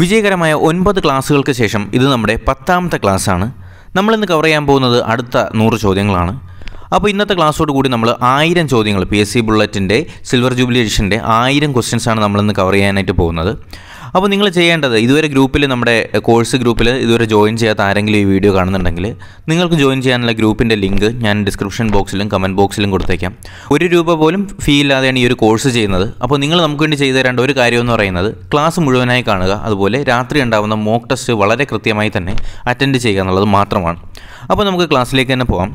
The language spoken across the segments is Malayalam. വിജയകരമായ 9 ക്ലാസ്സുകൾക്ക് ശേഷം ഇത് നമ്മുടെ 10ാമത്തെ ക്ലാസ്സാണ്. നമ്മൾ ഇന്ന് കവർ ചെയ്യാൻ പോകുന്നത് അടുത്ത 100 ചോദ്യങ്ങളാണ്. അപ്പോൾ ഇന്നത്തെ ക്ലാസ്സോട് കൂടി നമ്മൾ 1000 ചോദ്യങ്ങൾ PSC ബുള്ളറ്റിൻ്റെ സിൽവർ ജൂബിലി എഡിഷൻ്റെ 1000 ക്വസ്റ്റ്യൻസാണ് നമ്മളിന്ന് കവർ ചെയ്യാനായിട്ട് പോകുന്നത്. അപ്പോൾ നിങ്ങൾ ചെയ്യേണ്ടത്, ഇതുവരെ ഗ്രൂപ്പിൽ നമ്മുടെ കോഴ്സ് ഗ്രൂപ്പിൽ ഇതുവരെ ജോയിൻ ചെയ്യാത്ത ആരെങ്കിലും ഈ വീഡിയോ കാണുന്നുണ്ടെങ്കിൽ നിങ്ങൾക്ക് ജോയിൻ ചെയ്യാനുള്ള ഗ്രൂപ്പിൻ്റെ ലിങ്ക് ഞാൻ ഡിസ്ക്രിപ്ഷൻ ബോക്സിലും കമൻറ്റ് ബോക്സിലും കൊടുത്തേക്കാം. ₹1 പോലും ഫീ ഇല്ലാതെയാണ് ഈ ഒരു കോഴ്സ് ചെയ്യുന്നത്. അപ്പോൾ നിങ്ങൾ നമുക്ക് വേണ്ടി ചെയ്തു തരേണ്ട ഒരു കാര്യമെന്ന് പറയുന്നത് ക്ലാസ് മുഴുവനായി കാണുക, അതുപോലെ രാത്രി ഉണ്ടാകുന്ന മോക്ക് ടെസ്റ്റ് വളരെ കൃത്യമായി തന്നെ അറ്റൻഡ് ചെയ്യുക എന്നുള്ളത് മാത്രമാണ്. അപ്പോൾ നമുക്ക് ക്ലാസ്സിലേക്ക് തന്നെ പോകാം.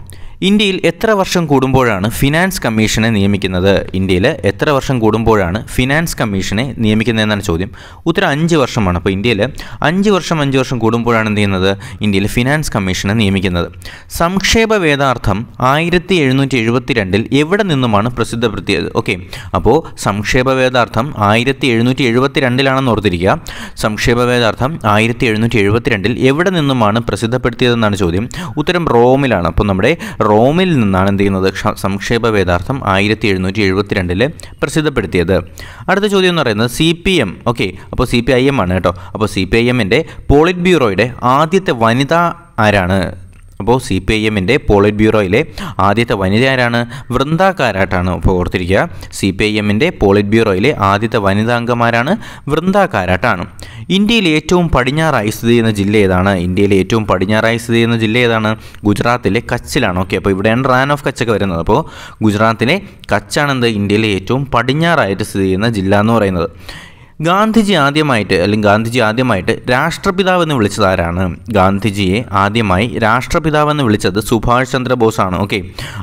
ഇന്ത്യയിൽ എത്ര വർഷം കൂടുമ്പോഴാണ് ഫിനാൻസ് കമ്മീഷനെ നിയമിക്കുന്നത്? ഇന്ത്യയിൽ എത്ര വർഷം കൂടുമ്പോഴാണ് ഫിനാൻസ് കമ്മീഷനെ നിയമിക്കുന്നതെന്നാണ് ചോദ്യം. ഉത്തരം 5 വർഷമാണ്. അപ്പോൾ ഇന്ത്യയിൽ 5 വർഷം കൂടുമ്പോഴാണ് എന്ത് ചെയ്യുന്നത്? ഇന്ത്യയിൽ ഫിനാൻസ് കമ്മീഷനെ നിയമിക്കുന്നത്. സംക്ഷേപ വേദാർത്ഥം 1772-ൽ എവിടെ നിന്നുമാണ് പ്രസിദ്ധപ്പെടുത്തിയത്? ഓക്കെ, അപ്പോൾ സംക്ഷേപ വേദാർത്ഥം 1772-ലാണെന്ന് ഓർത്തിരിക്കുക. സംക്ഷേപ വേദാർത്ഥം 1772-ൽ എവിടെ നിന്നുമാണ് പ്രസിദ്ധപ്പെടുത്തിയതെന്നാണ് ചോദ്യം. ഉത്തരം റോമിലാണ്. അപ്പോൾ നമ്മുടെ റോമിൽ നിന്നാണ് എന്ത് ചെയ്യുന്നത് സംക്ഷേപ വേദാർത്ഥം 1772-ല് പ്രസിദ്ധപ്പെടുത്തിയത്. അടുത്ത ചോദ്യം എന്ന് പറയുന്നത് CPM. ഓക്കെ, അപ്പോൾ CPIM ആണ് കേട്ടോ. അപ്പോൾ CPIMൻ്റെ പോളിറ്റ് ബ്യൂറോയുടെ ആദ്യത്തെ വനിത ആരാണ്? അപ്പോൾ CPIMൻ്റെ പോളിറ്റ് ബ്യൂറോയിലെ ആദ്യത്തെ വനിത ആരാണ്? വൃന്ദ കാരാട്ടാണ്. അപ്പോൾ ഓർത്തിരിക്കുക, CPIMൻ്റെ പോളിറ്റ് ബ്യൂറോയിലെ ആദ്യത്തെ വനിതാംഗമാരാണ് വൃന്ദ കാരാട്ടാണ്. ഇന്ത്യയിൽ ഏറ്റവും പടിഞ്ഞാറായി സ്ഥിതി ചെയ്യുന്ന ജില്ല ഏതാണ്? ഇന്ത്യയിൽ ഏറ്റവും പടിഞ്ഞാറായി സ്ഥിതി ചെയ്യുന്ന ജില്ല ഏതാണ്? ഗുജറാത്തിലെ കച്ചിലാണ്. ഓക്കെ, അപ്പോൾ ഇവിടെയാണ് റാൻ ഓഫ് കച്ചൊക്കെ വരുന്നത്. അപ്പോൾ ഗുജറാത്തിലെ കച്ചാണെന്ത് ഇന്ത്യയിലെ ഏറ്റവും പടിഞ്ഞാറായിട്ട് സ്ഥിതി ചെയ്യുന്ന ജില്ല എന്ന് പറയുന്നത്. ഗാന്ധിജി ആദ്യമായിട്ട് രാഷ്ട്രപിതാവ് എന്ന് വിളിച്ചത് ആരാണ്? ഗാന്ധിജിയെ ആദ്യമായി രാഷ്ട്രപിതാവ് എന്ന് വിളിച്ചത് സുഭാഷ് ചന്ദ്രബോസാണ്. ഓക്കെ,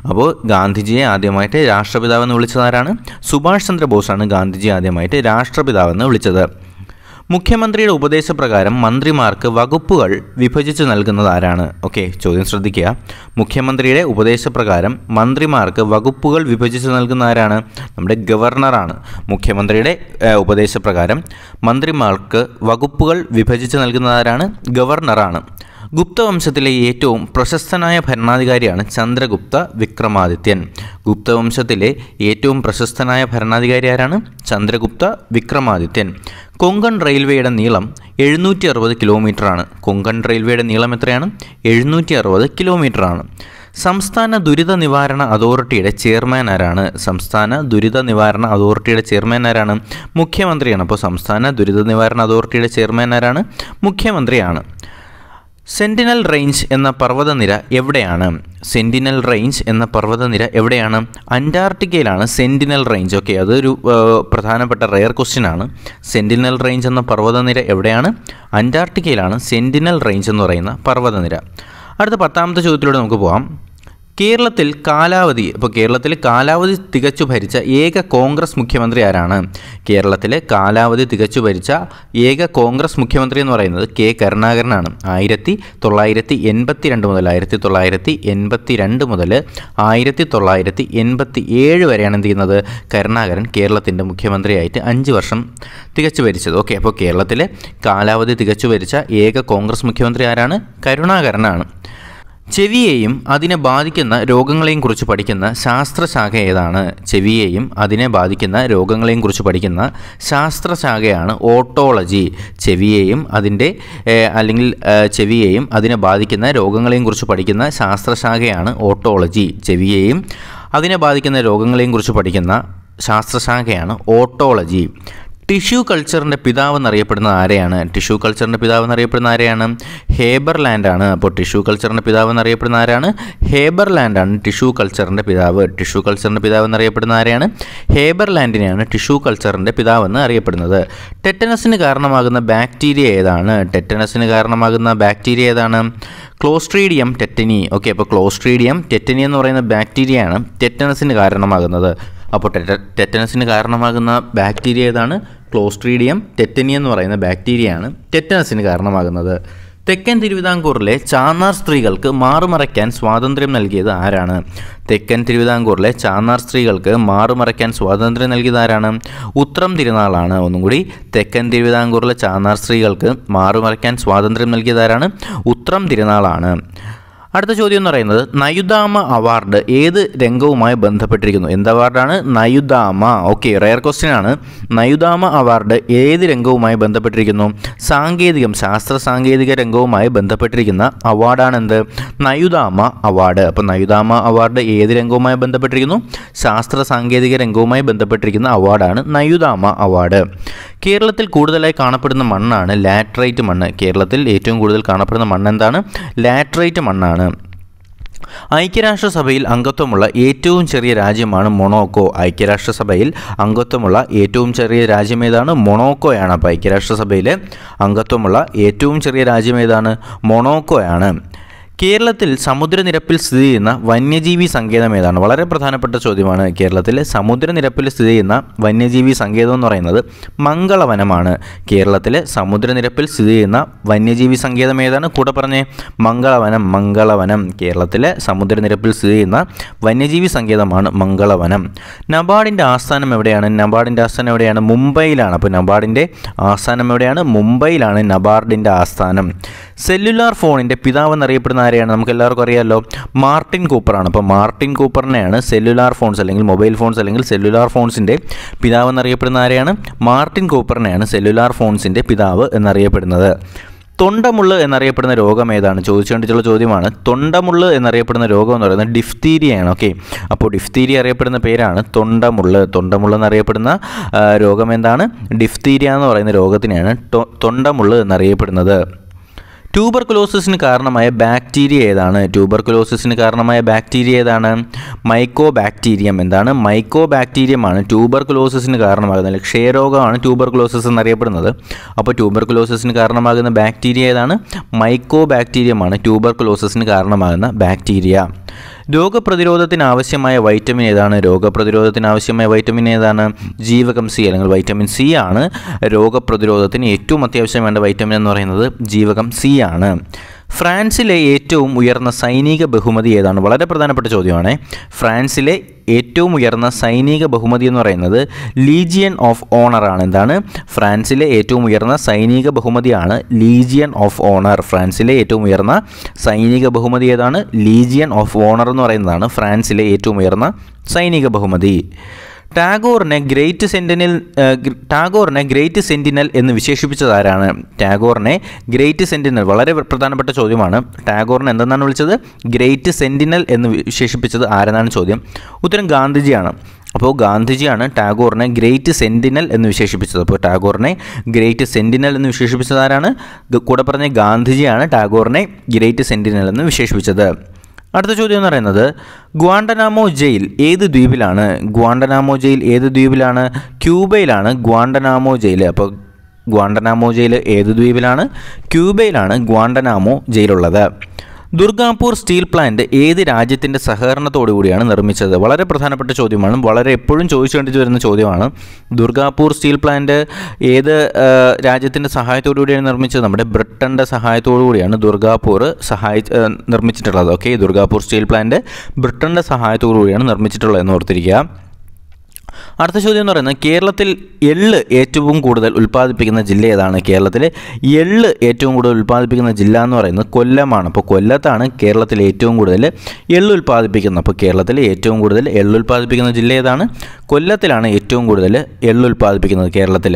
അപ്പോൾ ഗാന്ധിജിയെ ആദ്യമായിട്ട് രാഷ്ട്രപിതാവ് എന്ന് വിളിച്ചത് ആരാണ്? സുഭാഷ് ചന്ദ്രബോസാണ് ഗാന്ധിജി ആദ്യമായിട്ട് രാഷ്ട്രപിതാവ് എന്ന് വിളിച്ചത്. മുഖ്യമന്ത്രിയുടെ ഉപദേശപ്രകാരം മന്ത്രിമാർക്ക് വകുപ്പുകൾ വിഭജിച്ച് നൽകുന്നത് ആരാണ്? ഓക്കെ, ചോദ്യം ശ്രദ്ധിക്കുക. മുഖ്യമന്ത്രിയുടെ ഉപദേശപ്രകാരം മന്ത്രിമാർക്ക് വകുപ്പുകൾ വിഭജിച്ച് നൽകുന്ന ആരാണ്? നമ്മുടെ ഗവർണറാണ്. മുഖ്യമന്ത്രിയുടെ ഉപദേശപ്രകാരം മന്ത്രിമാർക്ക് വകുപ്പുകൾ വിഭജിച്ച് നൽകുന്നത് ആരാണ്? ഗവർണറാണ്. ഗുപ്തവംശത്തിലെ ഏറ്റവും പ്രശസ്തനായ ഭരണാധികാരിയാണ് ചന്ദ്രഗുപ്ത വിക്രമാദിത്യൻ. ഗുപ്തവംശത്തിലെ ഏറ്റവും പ്രശസ്തനായ ഭരണാധികാരി ആരാണ്? ചന്ദ്രഗുപ്ത വിക്രമാദിത്യൻ. കൊങ്കൺ റെയിൽവേയുടെ നീളം 760 കിലോമീറ്ററാണ്. കൊങ്കൺ റെയിൽവേയുടെ നീളം എത്രയാണ്? 760 കിലോമീറ്ററാണ്. സംസ്ഥാന ദുരിത നിവാരണ അതോറിറ്റിയുടെ ചെയർമാൻ ആരാണ്? സംസ്ഥാന ദുരിത നിവാരണ അതോറിറ്റിയുടെ ചെയർമാൻ ആരാണ്? മുഖ്യമന്ത്രിയാണ്. അപ്പോൾ സംസ്ഥാന ദുരിത നിവാരണ അതോറിറ്റിയുടെ ചെയർമാൻ ആരാണ്? മുഖ്യമന്ത്രിയാണ്. സെന്റിനൽ റേഞ്ച് എന്ന പർവ്വതനിര എവിടെയാണ്? സെന്റിനൽ റേഞ്ച് എന്ന പർവ്വതനിര എവിടെയാണ്? അന്റാർട്ടിക്കയിലാണ് സെന്റിനൽ റേഞ്ച്. ഓക്കെ, അതൊരു പ്രധാനപ്പെട്ട റെയർ ക്വസ്റ്റ്യൻ ആണ്. സെന്റിനൽ റേഞ്ച് എന്ന പർവ്വതനിര എവിടെയാണ്? അന്റാർട്ടിക്കയിലാണ് സെന്റിനൽ റേഞ്ച് എന്ന് പറയുന്ന പർവ്വതനിര. അടുത്ത 10ാമത്തെ ചോദ്യത്തിലൂടെ നമുക്ക് പോകാം. കേരളത്തിൽ കാലാവധി തികച്ചു ഭരിച്ച ഏക കോൺഗ്രസ് മുഖ്യമന്ത്രി ആരാണ്? കേരളത്തിൽ കാലാവധി തികച്ചു ഭരിച്ച ഏക കോൺഗ്രസ് മുഖ്യമന്ത്രി എന്ന് പറയുന്നത് കെ. കരുണാകരനാണ്. 1982 മുതൽ 1982 മുതൽ 1987 വരെയാണ് എന്ത് ചെയ്യുന്നത് കരുണാകരൻ കേരളത്തിൻ്റെ മുഖ്യമന്ത്രിയായിട്ട് 5 വർഷം തികച്ചു ഭരിച്ചത്. ഓക്കെ, അപ്പോൾ കേരളത്തിൽ കാലാവധി തികച്ചു ഭരിച്ച ഏക കോൺഗ്രസ് മുഖ്യമന്ത്രി ആരാണ്? കരുണാകരനാണ്. ചെവിയെയും അതിനെ ബാധിക്കുന്ന രോഗങ്ങളെയും കുറിച്ച് പഠിക്കുന്ന ശാസ്ത്രശാഖ ഏതാണ്? ചെവിയെയും അതിനെ ബാധിക്കുന്ന രോഗങ്ങളെയും കുറിച്ച് പഠിക്കുന്ന ശാസ്ത്രശാഖയാണ് ഓട്ടോളജി. ചെവിയെയും അതിൻ്റെ അല്ലെങ്കിൽ ചെവിയെയും അതിനെ ബാധിക്കുന്ന രോഗങ്ങളെയും കുറിച്ച് പഠിക്കുന്ന ശാസ്ത്രശാഖയാണ് ഓട്ടോളജി. ചെവിയെയും അതിനെ ബാധിക്കുന്ന രോഗങ്ങളെയും കുറിച്ച് പഠിക്കുന്ന ശാസ്ത്രശാഖയാണ് ഓട്ടോളജി. ടിഷ്യൂ കൾച്ചറിൻ്റെ പിതാവ് എന്നറിയപ്പെടുന്ന ആരെയാണ്? ടിഷ്യൂ കൾച്ചറിൻ്റെ പിതാവ് എന്നറിയപ്പെടുന്ന ആരെയാണ്? ഹേബർലാൻഡാണ്. അപ്പോൾ ടിഷ്യൂ കൾച്ചറിൻ്റെ പിതാവ് എന്നറിയപ്പെടുന്ന ആരാണ്? ഹേബർലാൻഡാണ് ടിഷ്യൂ കൾച്ചറിൻ്റെ പിതാവ്. ടിഷ്യൂ കൾച്ചറിൻ്റെ പിതാവ് എന്നറിയപ്പെടുന്ന ആരെയാണ്? ഹേബർലാൻഡിനെയാണ് ടിഷ്യൂ കൾച്ചറിൻ്റെ പിതാവെന്ന് അറിയപ്പെടുന്നത്. ടെറ്റനസിന് കാരണമാകുന്ന ബാക്ടീരിയ ഏതാണ്? ടെറ്റനസിന് കാരണമാകുന്ന ബാക്ടീരിയ ഏതാണ്? Clostridium tetani. ഓക്കെ, അപ്പോൾ ക്ലോസ്ട്രീഡിയം ടെറ്റനി എന്ന് പറയുന്ന ബാക്ടീരിയയാണ് ടെറ്റനസിന് കാരണമാകുന്നത്. അപ്പോൾ ടെറ്റനസിന് കാരണമാകുന്ന ബാക്ടീരിയ ഏതാണ്? ക്ലോസ്ട്രീഡിയം ടെറ്റനി എന്ന് പറയുന്ന ബാക്ടീരിയയാണ് ടെറ്റനസിന് കാരണമാകുന്നത്. തെക്കൻ തിരുവിതാംകൂറിലെ ചാന്നാർ സ്ത്രീകൾക്ക് മാറുമറയ്ക്കാൻ സ്വാതന്ത്ര്യം നൽകിയത് ആരാണ്? തെക്കൻ തിരുവിതാംകൂറിലെ ചാന്നാർ സ്ത്രീകൾക്ക് മാറുമറയ്ക്കാൻ സ്വാതന്ത്ര്യം നൽകിയത് ആരാണ്? ഉത്രം തിരുനാളാണ്. ഒന്നും കൂടി, തെക്കൻ തിരുവിതാംകൂറിലെ ചാന്നാർ സ്ത്രീകൾക്ക് മാറുമറയ്ക്കാൻ സ്വാതന്ത്ര്യം നൽകിയത് ആരാണ്? ഉത്രം തിരുനാളാണ്. അടുത്ത ചോദ്യം എന്ന് പറയുന്നത് നയുദാമ അവാർഡ് ഏത് രംഗവുമായി ബന്ധപ്പെട്ടിരിക്കുന്നു? എന്ത് അവാർഡാണ് നയുദാമ? ഓക്കെ, റെയർ ക്വസ്റ്റ്യൻ ആണ്. നയുദാമ അവാർഡ് ഏത് രംഗവുമായി ബന്ധപ്പെട്ടിരിക്കുന്നു? സാങ്കേതികം, ശാസ്ത്ര സാങ്കേതിക രംഗവുമായി ബന്ധപ്പെട്ടിരിക്കുന്ന അവാർഡാണ് എന്ത്? നയുദാമ അവാർഡ്. അപ്പോൾ നയുദാമ അവാർഡ് ഏത് രംഗവുമായി ബന്ധപ്പെട്ടിരിക്കുന്നു? ശാസ്ത്ര സാങ്കേതിക രംഗവുമായി ബന്ധപ്പെട്ടിരിക്കുന്ന അവാർഡാണ് നയുദാമ അവാർഡ്. കേരളത്തിൽ കൂടുതലായി കാണപ്പെടുന്ന മണ്ണാണ് ലാറ്ററൈറ്റ് മണ്ണ്. കേരളത്തിൽ ഏറ്റവും കൂടുതൽ കാണപ്പെടുന്ന മണ്ണ് എന്താണ്? ലാറ്ററൈറ്റ് മണ്ണാണ്. ഐക്യരാഷ്ട്രസഭയിൽ അംഗത്വമുള്ള ഏറ്റവും ചെറിയ രാജ്യമാണ് മൊണോക്കോ. ഐക്യരാഷ്ട്രസഭയിൽ അംഗത്വമുള്ള ഏറ്റവും ചെറിയ രാജ്യം ഏതാണ്? മൊണോക്കോയാണ്. അപ്പോൾ ഐക്യരാഷ്ട്രസഭയിലെ അംഗത്വമുള്ള ഏറ്റവും ചെറിയ രാജ്യം ഏതാണ്? മൊണോക്കോയാണ്. കേരളത്തിൽ സമുദ്രനിരപ്പിൽ സ്ഥിതി ചെയ്യുന്ന വന്യജീവി സങ്കേതം ഏതാണ്? വളരെ പ്രധാനപ്പെട്ട ചോദ്യമാണ്. കേരളത്തിലെ സമുദ്രനിരപ്പിൽ സ്ഥിതി ചെയ്യുന്ന വന്യജീവി സങ്കേതം എന്ന് പറയുന്നത് മംഗളവനമാണ്. കേരളത്തിലെ സമുദ്രനിരപ്പിൽ സ്ഥിതി ചെയ്യുന്ന വന്യജീവി സങ്കേതം ഏതാണ്? കൂടെ പറഞ്ഞേ, മംഗളവനം. മംഗളവനം കേരളത്തിലെ സമുദ്രനിരപ്പിൽ സ്ഥിതി ചെയ്യുന്ന വന്യജീവി സങ്കേതമാണ് മംഗളവനം. നബാർഡിൻ്റെ ആസ്ഥാനം എവിടെയാണ്? നബാർഡിൻ്റെ ആസ്ഥാനം എവിടെയാണ്? മുംബൈയിലാണ്. അപ്പോൾ നബാർഡിൻ്റെ ആസ്ഥാനം എവിടെയാണ്? മുംബൈയിലാണ് നബാർഡിൻ്റെ ആസ്ഥാനം. സെല്ലുലാർ ഫോണിൻ്റെ പിതാവ് എന്നറിയപ്പെടുന്ന ആരെയാണ്? നമുക്ക് എല്ലാവർക്കും അറിയാമല്ലോ, മാർട്ടിൻ കൂപ്പറാണ്. അപ്പോൾ മാർട്ടിൻ കൂപ്പറിനെയാണ് സെല്ലുലാർ ഫോൺസ് അല്ലെങ്കിൽ മൊബൈൽ ഫോൺസ് അല്ലെങ്കിൽ സെല്ലുലാർ ഫോൺസിൻ്റെ പിതാവ് എന്നറിയപ്പെടുന്ന ആരെയാണ്? മാർട്ടിൻ കൂപ്പറിനെയാണ് സെല്ലുലാർ ഫോൺസിൻ്റെ പിതാവ് എന്നറിയപ്പെടുന്നത്. തൊണ്ടമുള്ള് എന്നറിയപ്പെടുന്ന രോഗം ഏതാണ്? ചോദിച്ചുകൊണ്ടിട്ടുള്ള ചോദ്യമാണ്. തൊണ്ടമുള്ള് എന്നറിയപ്പെടുന്ന രോഗം എന്ന് പറയുന്നത് ഡിഫ്തീരിയയാണ്. ഓക്കെ, അപ്പോൾ ഡിഫ്തീരിയ അറിയപ്പെടുന്ന പേരാണ് തൊണ്ടമുള്ള്. തൊണ്ടമുള്ള് എന്നറിയപ്പെടുന്ന രോഗം എന്താണ്? ഡിഫ്തീരിയ എന്ന് പറയുന്ന രോഗത്തിനെയാണ് തൊണ്ടമുള്ള് എന്നറിയപ്പെടുന്നത്. ട്യൂബർകുലോസിന് കാരണമായ ബാക്ടീരിയ ഏതാണ്? ട്യൂബർകുലോസിന് കാരണമായ ബാക്ടീരിയ ഏതാണ്? Mycobacterium. എന്താണ്? മൈക്കോ ബാക്ടീരിയമാണ് ട്യൂബർകുലോസിന് കാരണമാകുന്നത്, അല്ലെങ്കിൽ ക്ഷയരോഗമാണ് ട്യൂബർകുലോസിസ് എന്നറിയപ്പെടുന്നത്. അപ്പോൾ ട്യൂബർകുലോസിന് കാരണമാകുന്ന ബാക്ടീരിയ ഏതാണ്? മൈക്കോ ബാക്ടീരിയമാണ് ട്യൂബർകുലോസിന് കാരണമാകുന്ന ബാക്ടീരിയ. രോഗപ്രതിരോധത്തിന് ആവശ്യമായ വൈറ്റമിൻ ഏതാണ്? രോഗപ്രതിരോധത്തിന് ആവശ്യമായ വൈറ്റമിൻ ഏതാണ്? ജീവകം സി അല്ലെങ്കിൽ വൈറ്റമിൻ സി ആണ്. രോഗപ്രതിരോധത്തിന് ഏറ്റവും അത്യാവശ്യം വേണ്ട വൈറ്റമിൻ എന്ന് പറയുന്നത് ജീവകം സി ആണ്. ഫ്രാൻസിലെ ഏറ്റവും ഉയർന്ന സൈനിക ബഹുമതി ഏതാണ്? വളരെ പ്രധാനപ്പെട്ട ചോദ്യമാണ്. ഫ്രാൻസിലെ ഏറ്റവും ഉയർന്ന സൈനിക ബഹുമതി എന്ന് പറയുന്നത് ലീജിയൻ ഓഫ് ഓണർ ആണ്. എന്താണ്? ഫ്രാൻസിലെ ഏറ്റവും ഉയർന്ന സൈനിക ബഹുമതിയാണ് ലീജിയൻ ഓഫ് ഓണർ. ഫ്രാൻസിലെ ഏറ്റവും ഉയർന്ന സൈനിക ബഹുമതി ഏതാണ്? ലീജിയൻ ഓഫ് ഓണർ എന്ന് പറയുന്നതാണ് ഫ്രാൻസിലെ ഏറ്റവും ഉയർന്ന സൈനിക ബഹുമതി. ടാഗോറിനെ ഗ്രേറ്റ് സെന്റിനൽ എന്ന് വിശേഷിപ്പിച്ചത് ആരാണ്? ടാഗോറിനെ ഗ്രേറ്റ് സെന്റിനൽ, വളരെ പ്രധാനപ്പെട്ട ചോദ്യമാണ്. ടാഗോറിനെ എന്തെന്നാണ് വിളിച്ചത്? ഗ്രേറ്റ് സെന്റിനൽ എന്ന് വിശേഷിപ്പിച്ചത് ആരെന്നാണ് ചോദ്യം. ഉത്തരം ഗാന്ധിജിയാണ്. അപ്പോൾ ഗാന്ധിജിയാണ് ടാഗോറിനെ ഗ്രേറ്റ് സെന്റിനൽ എന്ന് വിശേഷിപ്പിച്ചത്. അപ്പോൾ ടാഗോറിനെ ഗ്രേറ്റ് സെന്റിനൽ എന്ന് വിശേഷിപ്പിച്ചത് ആരാണ്? കൂടെ പറഞ്ഞ ഗാന്ധിജിയാണ് ടാഗോറിനെ ഗ്രേറ്റ് സെന്റിനൽ എന്ന് വിശേഷിപ്പിച്ചത്. അടുത്ത ചോദ്യം എന്ന് പറയുന്നത് ഗ്വാണ്ടനാമോ ജയിൽ ഏത് ദ്വീപിലാണ്? ഗ്വാണ്ടനാമോ ജയിൽ ഏത് ദ്വീപിലാണ്? ക്യൂബയിലാണ് ഗ്വാണ്ടനാമോ ജയിൽ. അപ്പോൾ ഗ്വാണ്ടനാമോ ജയിൽ ഏത് ദ്വീപിലാണ്? ക്യൂബയിലാണ് ഗ്വാണ്ടനാമോ ജയിലുള്ളത്. ദുർഗാപൂർ സ്റ്റീൽ പ്ലാന്റ് ഏത് രാജ്യത്തിൻ്റെ സഹകരണത്തോടുകൂടിയാണ് നിർമ്മിച്ചത്? വളരെ പ്രധാനപ്പെട്ട ചോദ്യമാണ്, വളരെ എപ്പോഴും ചോദിച്ചുകൊണ്ടിട്ട് വരുന്ന ചോദ്യമാണ്. ദുർഗാപൂർ സ്റ്റീൽ പ്ലാന്റ് ഏത് രാജ്യത്തിൻ്റെ സഹായത്തോടുകൂടിയാണ് നിർമ്മിച്ചത്? നമ്മുടെ ബ്രിട്ടൻ്റെ സഹായത്തോടുകൂടിയാണ് ദുർഗാപൂർ നിർമ്മിച്ചിട്ടുള്ളത്. ഓക്കെ, ദുർഗാപൂർ സ്റ്റീൽ പ്ലാന്റ് ബ്രിട്ടൻ്റെ സഹായത്തോടുകൂടിയാണ് നിർമ്മിച്ചിട്ടുള്ളത് എന്ന് ഓർത്തിരിക്കുക. അടുത്ത ചോദ്യം എന്ന് പറയുന്നത് കേരളത്തിൽ എള്ള് ഏറ്റവും കൂടുതൽ ഉൽപ്പാദിപ്പിക്കുന്ന ജില്ല ഏതാണ്? കേരളത്തിൽ എള്ള് ഏറ്റവും കൂടുതൽ ഉൽപ്പാദിപ്പിക്കുന്ന ജില്ല എന്ന് പറയുന്നത് കൊല്ലമാണ്. അപ്പോൾ കൊല്ലത്താണ് കേരളത്തിൽ ഏറ്റവും കൂടുതൽ എള്ള് ഉൽപ്പാദിപ്പിക്കുന്നത്. അപ്പോൾ കേരളത്തിൽ ഏറ്റവും കൂടുതൽ എള്ള് ഉൽപ്പാദിപ്പിക്കുന്ന ജില്ല ഏതാണ്? കൊല്ലത്തിലാണ് ഏറ്റവും കൂടുതൽ എള്ള് ഉൽപ്പാദിപ്പിക്കുന്നത്. കേരളത്തിൽ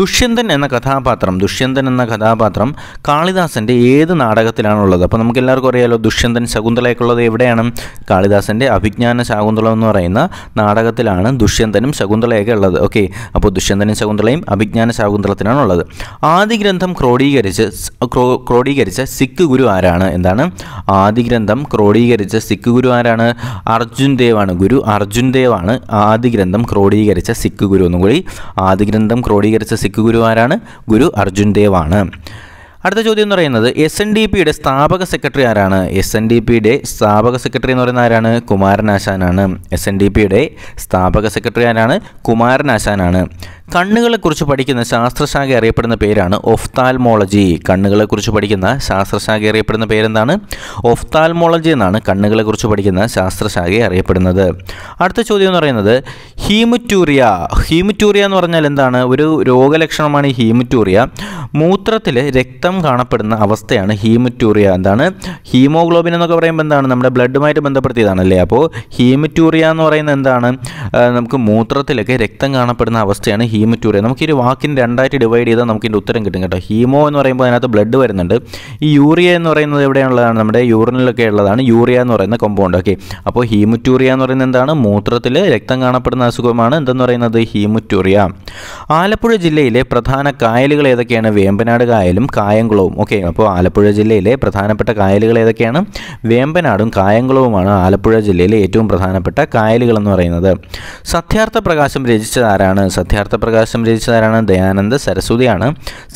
ദുഷ്യന്തൻ എന്ന കഥാപാത്രം കാളിദാസൻ്റെ ഏത് നാടകത്തിലാണുള്ളത്? അപ്പോൾ നമുക്ക് എല്ലാവർക്കും അറിയാമല്ലോ, ദുഷ്യന്തൻ ശകുന്തളയ്ക്കുള്ളത് എവിടെയാണ്? കാളിദാസൻ്റെ അഭിജ്ഞാന ശാകുന്തളം എന്ന് പറയുന്ന നാടകത്തിലാണ് ദുഷ്യന്തൻ ശകുന്തളയൊക്കെ ഉള്ളത്. ഓക്കെ, അപ്പോൾ ദുഷ്യന്തനും ശകുന്തളയും അഭിജ്ഞാന ശാകുന്തളത്തിനാണ് ഉള്ളത്. ആദിഗ്രന്ഥം ക്രോഡീകരിച്ച സിഖ് ഗുരു ആരാണ്? എന്താണ്? ആദിഗ്രന്ഥം ക്രോഡീകരിച്ച സിഖ് ഗുരു ആരാണ്? അർജുൻ ദേവാണ് ഗുരു. അർജുൻ ദേവാണ് ആദിഗ്രന്ഥം ക്രോഡീകരിച്ച സിഖ് ഗുരു. ഒന്നും കൂടി, ആദിഗ്രന്ഥം ക്രോഡീകരിച്ച സിഖ് ഗുരു ആരാണ്? ഗുരു അർജുൻ ദേവാണ്. അടുത്ത ചോദ്യം എന്ന് പറയുന്നത് SNDPയുടെ സ്ഥാപക സെക്രട്ടറി ആരാണ്? SNDPയുടെ സ്ഥാപക സെക്രട്ടറി എന്ന് പറയുന്നത് ആരാണ്? കുമാരനാശാനാണ്. SNDPയുടെ സ്ഥാപക സെക്രട്ടറി ആരാണ്? കുമാരനാശാനാണ്. കണ്ണുകളെക്കുറിച്ച് പഠിക്കുന്ന ശാസ്ത്രശാഖ അറിയപ്പെടുന്ന പേരാണ് ഒഫ്താൽമോളജി. കണ്ണുകളെക്കുറിച്ച് പഠിക്കുന്ന ശാസ്ത്രശാഖ അറിയപ്പെടുന്ന പേരെന്താണ്? ഒഫ്താൽമോളജി എന്നാണ് കണ്ണുകളെക്കുറിച്ച് പഠിക്കുന്ന ശാസ്ത്രശാഖയെ അറിയപ്പെടുന്നത്. അടുത്ത ചോദ്യം എന്ന് പറയുന്നത് ഹീമറ്റൂറിയ. ഹീമറ്റൂറിയ എന്ന് പറഞ്ഞാൽ എന്താണ്? ഒരു രോഗലക്ഷണമാണ് ഈ ഹീമറ്റൂറിയ. മൂത്രത്തിൽ രക്തം കാണപ്പെടുന്ന അവസ്ഥയാണ് ഹീമറ്റൂറിയ. എന്താണ് ഹീമോഗ്ലോബിൻ എന്നൊക്കെ പറയുമ്പോൾ എന്താണ്? നമ്മുടെ ബ്ലഡുമായിട്ട് ബന്ധപ്പെടുത്തിയതാണല്ലേ. അപ്പോൾ ഹീമറ്റൂറിയ എന്ന് പറയുന്നത് എന്താണ്? നമുക്ക് മൂത്രത്തിലൊക്കെ രക്തം കാണപ്പെടുന്ന അവസ്ഥയാണ് ഹീമറ്റൂറിയ. നമുക്ക് ഈ വാക്കിന് രണ്ടായിട്ട് ഡിവൈഡ് ചെയ്താൽ നമുക്ക് ഇതിൻ്റെ ഉത്തരം കിട്ടും കേട്ടോ. ഹീമോ എന്ന് പറയുമ്പോൾ അതിനകത്ത് ബ്ലഡ് വരുന്നുണ്ട്. ഈ യൂറിയ എന്ന് പറയുന്നത് എവിടെയുള്ളതാണ്? നമ്മുടെ യൂറിനിലൊക്കെ ഉള്ളതാണ് യൂറിയ എന്ന് പറയുന്ന കോമ്പൗണ്ട്. ഓക്കെ, അപ്പോൾ ഹീമറ്റൂറിയ എന്ന് പറയുന്നത് എന്താണ്? മൂത്രത്തിൽ രക്തം കാണപ്പെടുന്ന അസുഖമാണ് എന്തെന്ന് പറയുന്നത്? ഹീമറ്റൂറിയ. ആലപ്പുഴ ജില്ലയിലെ പ്രധാന കായലുകൾ ഏതൊക്കെയാണ്? വേമ്പനാട് കായലും കായംകുളവും. ഓക്കെ, അപ്പോൾ ആലപ്പുഴ ജില്ലയിലെ പ്രധാനപ്പെട്ട കായലുകൾ ഏതൊക്കെയാണ്? വേമ്പനാടും കായംകുളവുമാണ് ആലപ്പുഴ ജില്ലയിലെ ഏറ്റവും പ്രധാനപ്പെട്ട കായലുകൾ എന്ന് പറയുന്നത്. സത്യാർത്ഥ പ്രകാശം രചിച്ചതാരാണ്? സത്യാർത്ഥ പ്രകാശം രചിച്ചതാരാണ്? ദയാനന്ദ സരസ്വതിയാണ്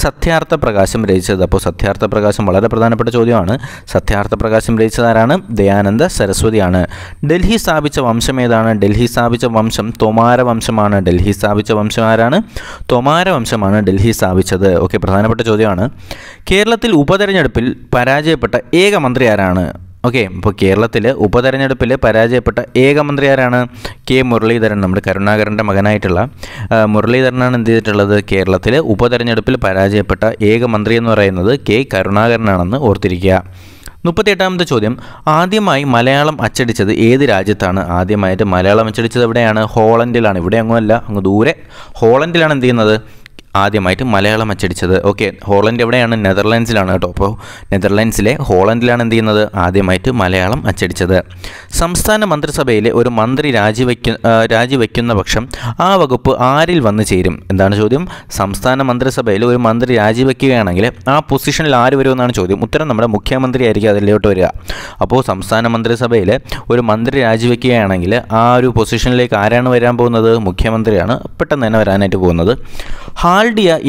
സത്യാർത്ഥ പ്രകാശം രചിച്ചത്. അപ്പോൾ സത്യാർത്ഥ പ്രകാശം വളരെ പ്രധാനപ്പെട്ട ചോദ്യമാണ്. സത്യാർത്ഥ പ്രകാശം രചിച്ചതാരാണ്? ദയാനന്ദ സരസ്വതിയാണ്. ഡൽഹി സ്ഥാപിച്ച വംശം ഏതാണ്? ഡൽഹി സ്ഥാപിച്ച വംശം തൊമാര വംശമാണ്. ഡൽഹി സ്ഥാപിച്ച വംശം ആരാണ്? തൊമാര വംശമാണ് ഡൽഹി സ്ഥാപിച്ചത്. ഓക്കെ, പ്രധാനപ്പെട്ട ചോദ്യമാണ്. കേരളത്തിൽ ഉപതെരഞ്ഞെടുപ്പിൽ പരാജയപ്പെട്ട ഏക മന്ത്രി ആരാണ്? ഓക്കെ, അപ്പോൾ കേരളത്തിൽ ഉപതെരഞ്ഞെടുപ്പിൽ പരാജയപ്പെട്ട ഏക മന്ത്രി ആരാണ്? കെ മുരളീധരൻ. നമ്മുടെ കരുണാകരൻ്റെ മകനായിട്ടുള്ള മുരളീധരനാണ് എന്ത് ചെയ്തിട്ടുള്ളത്? കേരളത്തിൽ ഉപതെരഞ്ഞെടുപ്പിൽ പരാജയപ്പെട്ട ഏക മന്ത്രി എന്ന് പറയുന്നത് കെ കരുണാകരനാണെന്ന് ഓർത്തിരിക്കുക. 38ാമത്തെ ചോദ്യം, ആദ്യമായി മലയാളം അച്ചടിച്ചത് ഏത് രാജ്യത്താണ്? ആദ്യമായിട്ട് മലയാളം അച്ചടിച്ചത് എവിടെയാണ്? ഹോളണ്ടിലാണ്. ഇവിടെ അങ്ങുമല്ല, അങ്ങ് ദൂരെ ഹോളണ്ടിലാണ് എന്ത് ചെയ്യുന്നത് ആദ്യമായിട്ട് മലയാളം അച്ചടിച്ചത്. ഓക്കെ, ഹോളണ്ട് എവിടെയാണ്? നെതർലാൻഡ്സിലാണ് കേട്ടോ. അപ്പോൾ നെതർലാൻഡ്സിലെ ഹോളണ്ടിലാണ് എന്ത് ചെയ്യുന്നത് ആദ്യമായിട്ട് മലയാളം അച്ചടിച്ചത്. സംസ്ഥാന മന്ത്രിസഭയിലെ ഒരു മന്ത്രി രാജിവെക്കുന്ന പക്ഷം ആ വകുപ്പ് ആരിൽ വന്നു ചേരും? എന്താണ് ചോദ്യം? സംസ്ഥാന മന്ത്രിസഭയിൽ ഒരു മന്ത്രി രാജിവെക്കുകയാണെങ്കിൽ ആ പൊസിഷനിൽ ആര് വരുമെന്നാണ് ചോദ്യം. ഉത്തരം നമ്മുടെ മുഖ്യമന്ത്രി ആയിരിക്കും അതിലോട്ട് വരിക. അപ്പോൾ സംസ്ഥാന മന്ത്രിസഭയിൽ ഒരു മന്ത്രി രാജിവെക്കുകയാണെങ്കിൽ ആ ഒരു പൊസിഷനിലേക്ക് ആരാണ് വരാൻ പോകുന്നത്? മുഖ്യമന്ത്രിയാണ് പെട്ടെന്ന് തന്നെ വരാനായിട്ട് പോകുന്നത്. ഹാൾഡിയ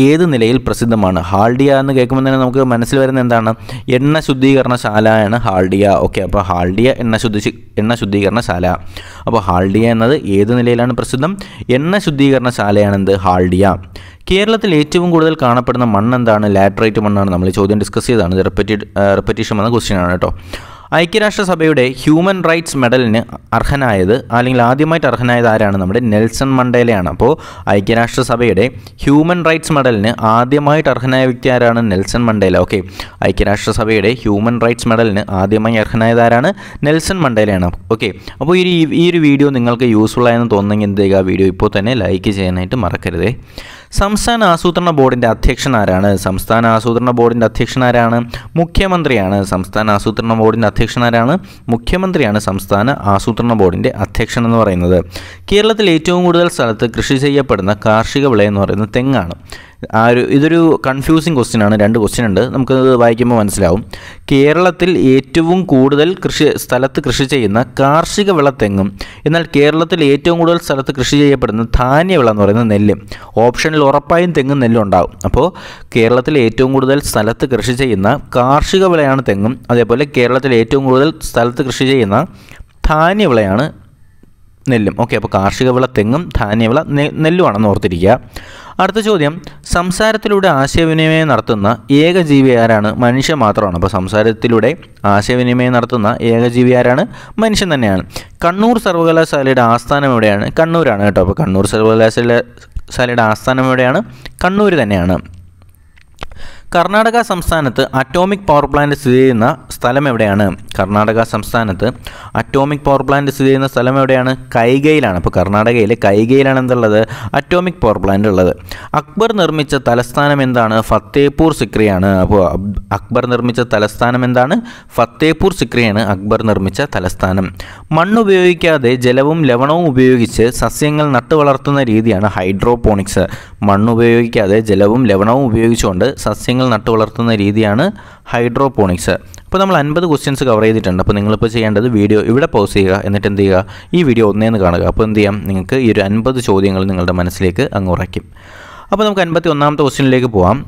ഏത് നിലയിൽ പ്രസിദ്ധമാണ്? ഹാൾഡിയ എന്ന് കേൾക്കുമ്പോൾ തന്നെ നമുക്ക് മനസ്സിൽ വരുന്ന എന്താണ്? എണ്ണ ശുദ്ധീകരണശാലയാണ് ഹാൾഡിയ. ഓക്കെ, അപ്പോൾ ഹാൾഡിയ എണ്ണ ശുദ്ധീകരണശാല. അപ്പോൾ ഹാൾഡിയ എന്നത് ഏത് നിലയിലാണ് പ്രസിദ്ധം? എണ്ണ ശുദ്ധീകരണശാലയാണെന്ത് ഹാൾഡിയ. കേരളത്തിൽ ഏറ്റവും കൂടുതൽ കാണപ്പെടുന്ന മണ്ണ് എന്താണ്? ലാറ്ററൈറ്റ് മണ്ണാണ്. നമ്മൾ ചോദ്യം ഡിസ്കസ് ചെയ്തതാണ്. ഇത് റെപ്പറ്റീഷൻ വന്ന ക്വസ്റ്റ്യൻ ആണ് കേട്ടോ. ഐക്യരാഷ്ട്രസഭയുടെ ഹ്യൂമൻ റൈറ്റ്സ് മെഡലിന് അർഹനായത് അല്ലെങ്കിൽ ആദ്യമായിട്ട് അർഹനായത് ആരാണ്? നമ്മുടെ നെൽസൺ മണ്ടേലയാണ്. അപ്പോൾ ഐക്യരാഷ്ട്രസഭയുടെ ഹ്യൂമൻ റൈറ്റ്സ് മെഡലിന് ആദ്യമായിട്ട് അർഹനായ വ്യക്തി ആരാണ്? Nelson Mandela. ഓക്കെ, ഐക്യരാഷ്ട്രസഭയുടെ ഹ്യൂമൻ റൈറ്റ്സ് മെഡലിന് ആദ്യമായി അർഹനായത് ആരാണ്? നെൽസൺ മണ്ടേലയാണ്. ഓക്കെ, അപ്പോൾ ഈ ഒരു വീഡിയോ നിങ്ങൾക്ക് യൂസ്ഫുൾ ആയെന്ന് തോന്നുന്നെങ്കിൽ എന്ത് ചെയ്യുക? വീഡിയോ ഇപ്പോൾ തന്നെ ലൈക്ക് ചെയ്യാനായിട്ട് മറക്കരുതേ. സംസ്ഥാന ആസൂത്രണ ബോർഡിൻ്റെ അധ്യക്ഷൻ ആരാണ്? സംസ്ഥാന ആസൂത്രണ ബോർഡിൻ്റെ അധ്യക്ഷൻ ആരാണ്? മുഖ്യമന്ത്രിയാണ്. സംസ്ഥാന ആസൂത്രണ ബോർഡിൻ്റെ അധ്യക്ഷൻ ആരാണ്? മുഖ്യമന്ത്രിയാണ് സംസ്ഥാന ആസൂത്രണ ബോർഡിൻ്റെ അധ്യക്ഷൻ എന്ന് പറയുന്നത്. കേരളത്തിൽ ഏറ്റവും കൂടുതൽ സ്ഥലത്ത് കൃഷി ചെയ്യപ്പെടുന്ന കാർഷിക വിളയെന്ന് പറയുന്നത് തെങ്ങാണ്. ഇതൊരു കൺഫ്യൂസിങ് ക്വസ്റ്റ്യൻ ആണ്. രണ്ട് ക്വസ്റ്റ്യൻ ഉണ്ട്, നമുക്കത് വായിക്കുമ്പോൾ മനസ്സിലാവും. കേരളത്തിൽ ഏറ്റവും കൂടുതൽ സ്ഥലത്ത് കൃഷി ചെയ്യുന്ന കാർഷിക വിള തെങ്ങും, എന്നാൽ കേരളത്തിൽ ഏറ്റവും കൂടുതൽ സ്ഥലത്ത് കൃഷി ചെയ്യപ്പെടുന്ന ധാന്യവിള എന്ന് പറയുന്നത് നെല്ല്. ഓപ്ഷനിൽ ഉറപ്പായും തെങ്ങും നെല്ലും ഉണ്ടാകും. അപ്പോൾ കേരളത്തിൽ ഏറ്റവും കൂടുതൽ സ്ഥലത്ത് കൃഷി ചെയ്യുന്ന കാർഷിക വിളയാണ് തെങ്ങും, അതേപോലെ കേരളത്തിൽ ഏറ്റവും കൂടുതൽ സ്ഥലത്ത് കൃഷി ചെയ്യുന്ന ധാന്യവിളയാണ് നെല്ലും. ഓക്കെ, അപ്പോൾ കാർഷിക വിള തെങ്ങും ധാന്യവിള നെല്ലുമാണെന്ന് ഓർത്തിരിക്കുക. അടുത്ത ചോദ്യം, സംസാരത്തിലൂടെ ആശയവിനിമയം നടത്തുന്ന ഏകജീവി ആരാണ്? മനുഷ്യൻ മാത്രമാണ്. അപ്പോൾ സംസാരത്തിലൂടെ ആശയവിനിമയം നടത്തുന്ന ഏകജീവി ആരാണ്? മനുഷ്യൻ തന്നെയാണ്. കണ്ണൂർ സർവകലാശാലയുടെ ആസ്ഥാനം എവിടെയാണ്? കണ്ണൂരാണ് കേട്ടോ. അപ്പോൾ കണ്ണൂർ സർവകലാശാലയുടെ ആസ്ഥാനം എവിടെയാണ്? കണ്ണൂർ തന്നെയാണ്. കർണാടക സംസ്ഥാനത്ത് അറ്റോമിക് പവർ പ്ലാന്റ് സ്ഥിതി ചെയ്യുന്ന സ്ഥലം എവിടെയാണ്? കർണാടക സംസ്ഥാനത്ത് അറ്റോമിക് പവർ പ്ലാന്റ് സ്ഥിതി ചെയ്യുന്ന സ്ഥലം എവിടെയാണ്? കൈകയിലാണ്. അപ്പോൾ കർണാടകയിലെ കൈകയിലാണ് എന്തുള്ളത്? അറ്റോമിക് പവർ പ്ലാന്റ് ഉള്ളത്. അക്ബർ നിർമ്മിച്ച തലസ്ഥാനം എന്താണ്? ഫത്തേപൂർ സിക്രിയാണ്. അപ്പോൾ അക്ബർ നിർമ്മിച്ച തലസ്ഥാനം എന്താണ്? ഫത്തേപൂർ സിക്രിയാണ് അക്ബർ നിർമ്മിച്ച തലസ്ഥാനം. മണ്ണുപയോഗിക്കാതെ ജലവും ലവണവും ഉപയോഗിച്ച് സസ്യങ്ങൾ നട്ടുവളർത്തുന്ന രീതിയാണ് ഹൈഡ്രോപോണിക്സ്. മണ്ണുപയോഗിക്കാതെ ജലവും ലവണവും ഉപയോഗിച്ചുകൊണ്ട് സസ്യങ്ങൾ നട്ടുവളർത്തുന്ന രീതിയാണ് ഹൈഡ്രോപോണിക്സ്. അപ്പോൾ നമ്മൾ 50 ക്വസ്റ്റ്യൻസ് കവർ ചെയ്തിട്ടുണ്ട്. അപ്പോൾ നിങ്ങളിപ്പോൾ ചെയ്യേണ്ടത് വീഡിയോ ഇവിടെ പോസ് ചെയ്യുക, എന്നിട്ട് എന്ത് ചെയ്യുക? ഈ വീഡിയോ ഒന്നേന്ന് കാണുക. അപ്പോൾ എന്ത് ചെയ്യാം? നിങ്ങൾക്ക് ഈ ഒരു 50 ചോദ്യങ്ങൾ നിങ്ങളുടെ മനസ്സിലേക്ക് അങ്ങ് ഉറയ്ക്കും. അപ്പോൾ നമുക്ക് 51ാമത്തെ ക്വസ്റ്റ്യനിലേക്ക് പോവാം.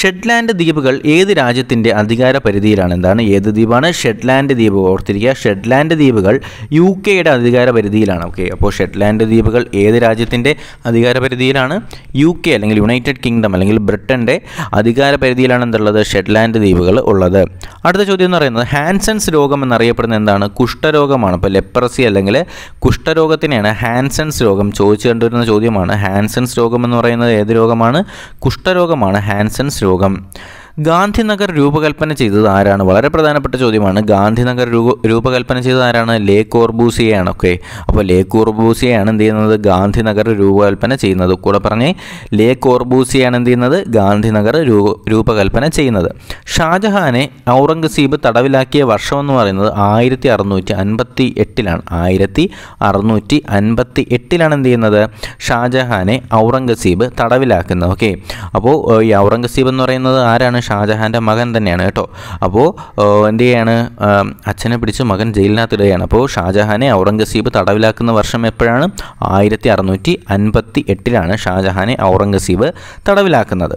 ഷെറ്റ്ലാൻഡ് ദ്വീപുകൾ ഏത് രാജ്യത്തിൻ്റെ അധികാര പരിധിയിലാണ്? എന്താണ് ഏത് ദ്വീപാണ്? ഷെറ്റ്ലാൻഡ് ദ്വീപ്. ഓർത്തിരിക്കുക, ഷെറ്റ്ലാൻഡ് ദ്വീപുകൾ യു കെയുടെ അധികാര പരിധിയിലാണ്. ഓക്കെ, അപ്പോൾ ഷെറ്റ്ലാൻഡ് ദ്വീപുകൾ ഏത് രാജ്യത്തിൻ്റെ അധികാര പരിധിയിലാണ്? യു കെ അല്ലെങ്കിൽ യുണൈറ്റഡ് കിങ്ഡം അല്ലെങ്കിൽ ബ്രിട്ടൻ്റെ അധികാര പരിധിയിലാണ് എന്തുള്ളത്? ഷെറ്റ്ലാൻഡ് ദ്വീപുകൾ ഉള്ളത്. അടുത്ത ചോദ്യം എന്ന് പറയുന്നത് ഹാൻസൺസ് രോഗം എന്നറിയപ്പെടുന്ന എന്താണ്? കുഷ്ഠരോഗമാണ്. അപ്പോൾ ലെപ്രസി അല്ലെങ്കിൽ കുഷ്ഠരോഗത്തിനെയാണ് ഹാൻസൺസ് രോഗം ചോദിച്ചു കണ്ടുവരുന്ന ചോദ്യമാണ്. ഹാൻസൺസ് രോഗം എന്ന് പറയുന്നത് ഏത് രോഗമാണ്? കുഷ്ഠരോഗമാണ് ഹാൻസൺസ് രോഗം. ഗാന്ധിനഗർ രൂപകൽപ്പന ചെയ്തത് ആരാണ്? വളരെ പ്രധാനപ്പെട്ട ചോദ്യമാണ്. ഗാന്ധിനഗർ രൂപകൽപ്പന ചെയ്തത് ആരാണ്? ലെ കോർബൂസിയയാണ്. ഓക്കെ, അപ്പോൾ ലെ കോർബൂസിയയാണ് എന്ത് ചെയ്യുന്നത്? ഗാന്ധിനഗർ രൂപകൽപ്പന ചെയ്യുന്നത്. കൂടെ പറഞ്ഞേ, ലെ കോർബൂസിയാണ് എന്ത് ചെയ്യുന്നത്? ഗാന്ധിനഗർ രൂപകൽപ്പന ചെയ്യുന്നത്. ഷാജഹാനെ ഔറംഗസീബ് തടവിലാക്കിയ വർഷം എന്ന് പറയുന്നത് 1658-ലാണ്. 1658-ലാണ് എന്ത് ചെയ്യുന്നത്? ഷാജഹാനെ ഔറംഗസീബ് തടവിലാക്കുന്നത്. ഓക്കെ, അപ്പോൾ ഈ ഔറംഗസീബ് എന്ന് പറയുന്നത് ആരാണ്? ഷാജഹാൻ്റെ മകൻ തന്നെയാണ് കേട്ടോ. അപ്പോൾ എന്ത് ചെയ്യാണ്? അച്ഛനെ പിടിച്ച് മകൻ ജയിലിനകത്തിടുകയാണ്. അപ്പോൾ ഷാജഹാനെ ഔറംഗസീബ് തടവിലാക്കുന്ന വർഷം എപ്പോഴാണ്? 1658-ലാണ് ഷാജഹാനെ ഔറംഗസീബ് തടവിലാക്കുന്നത്.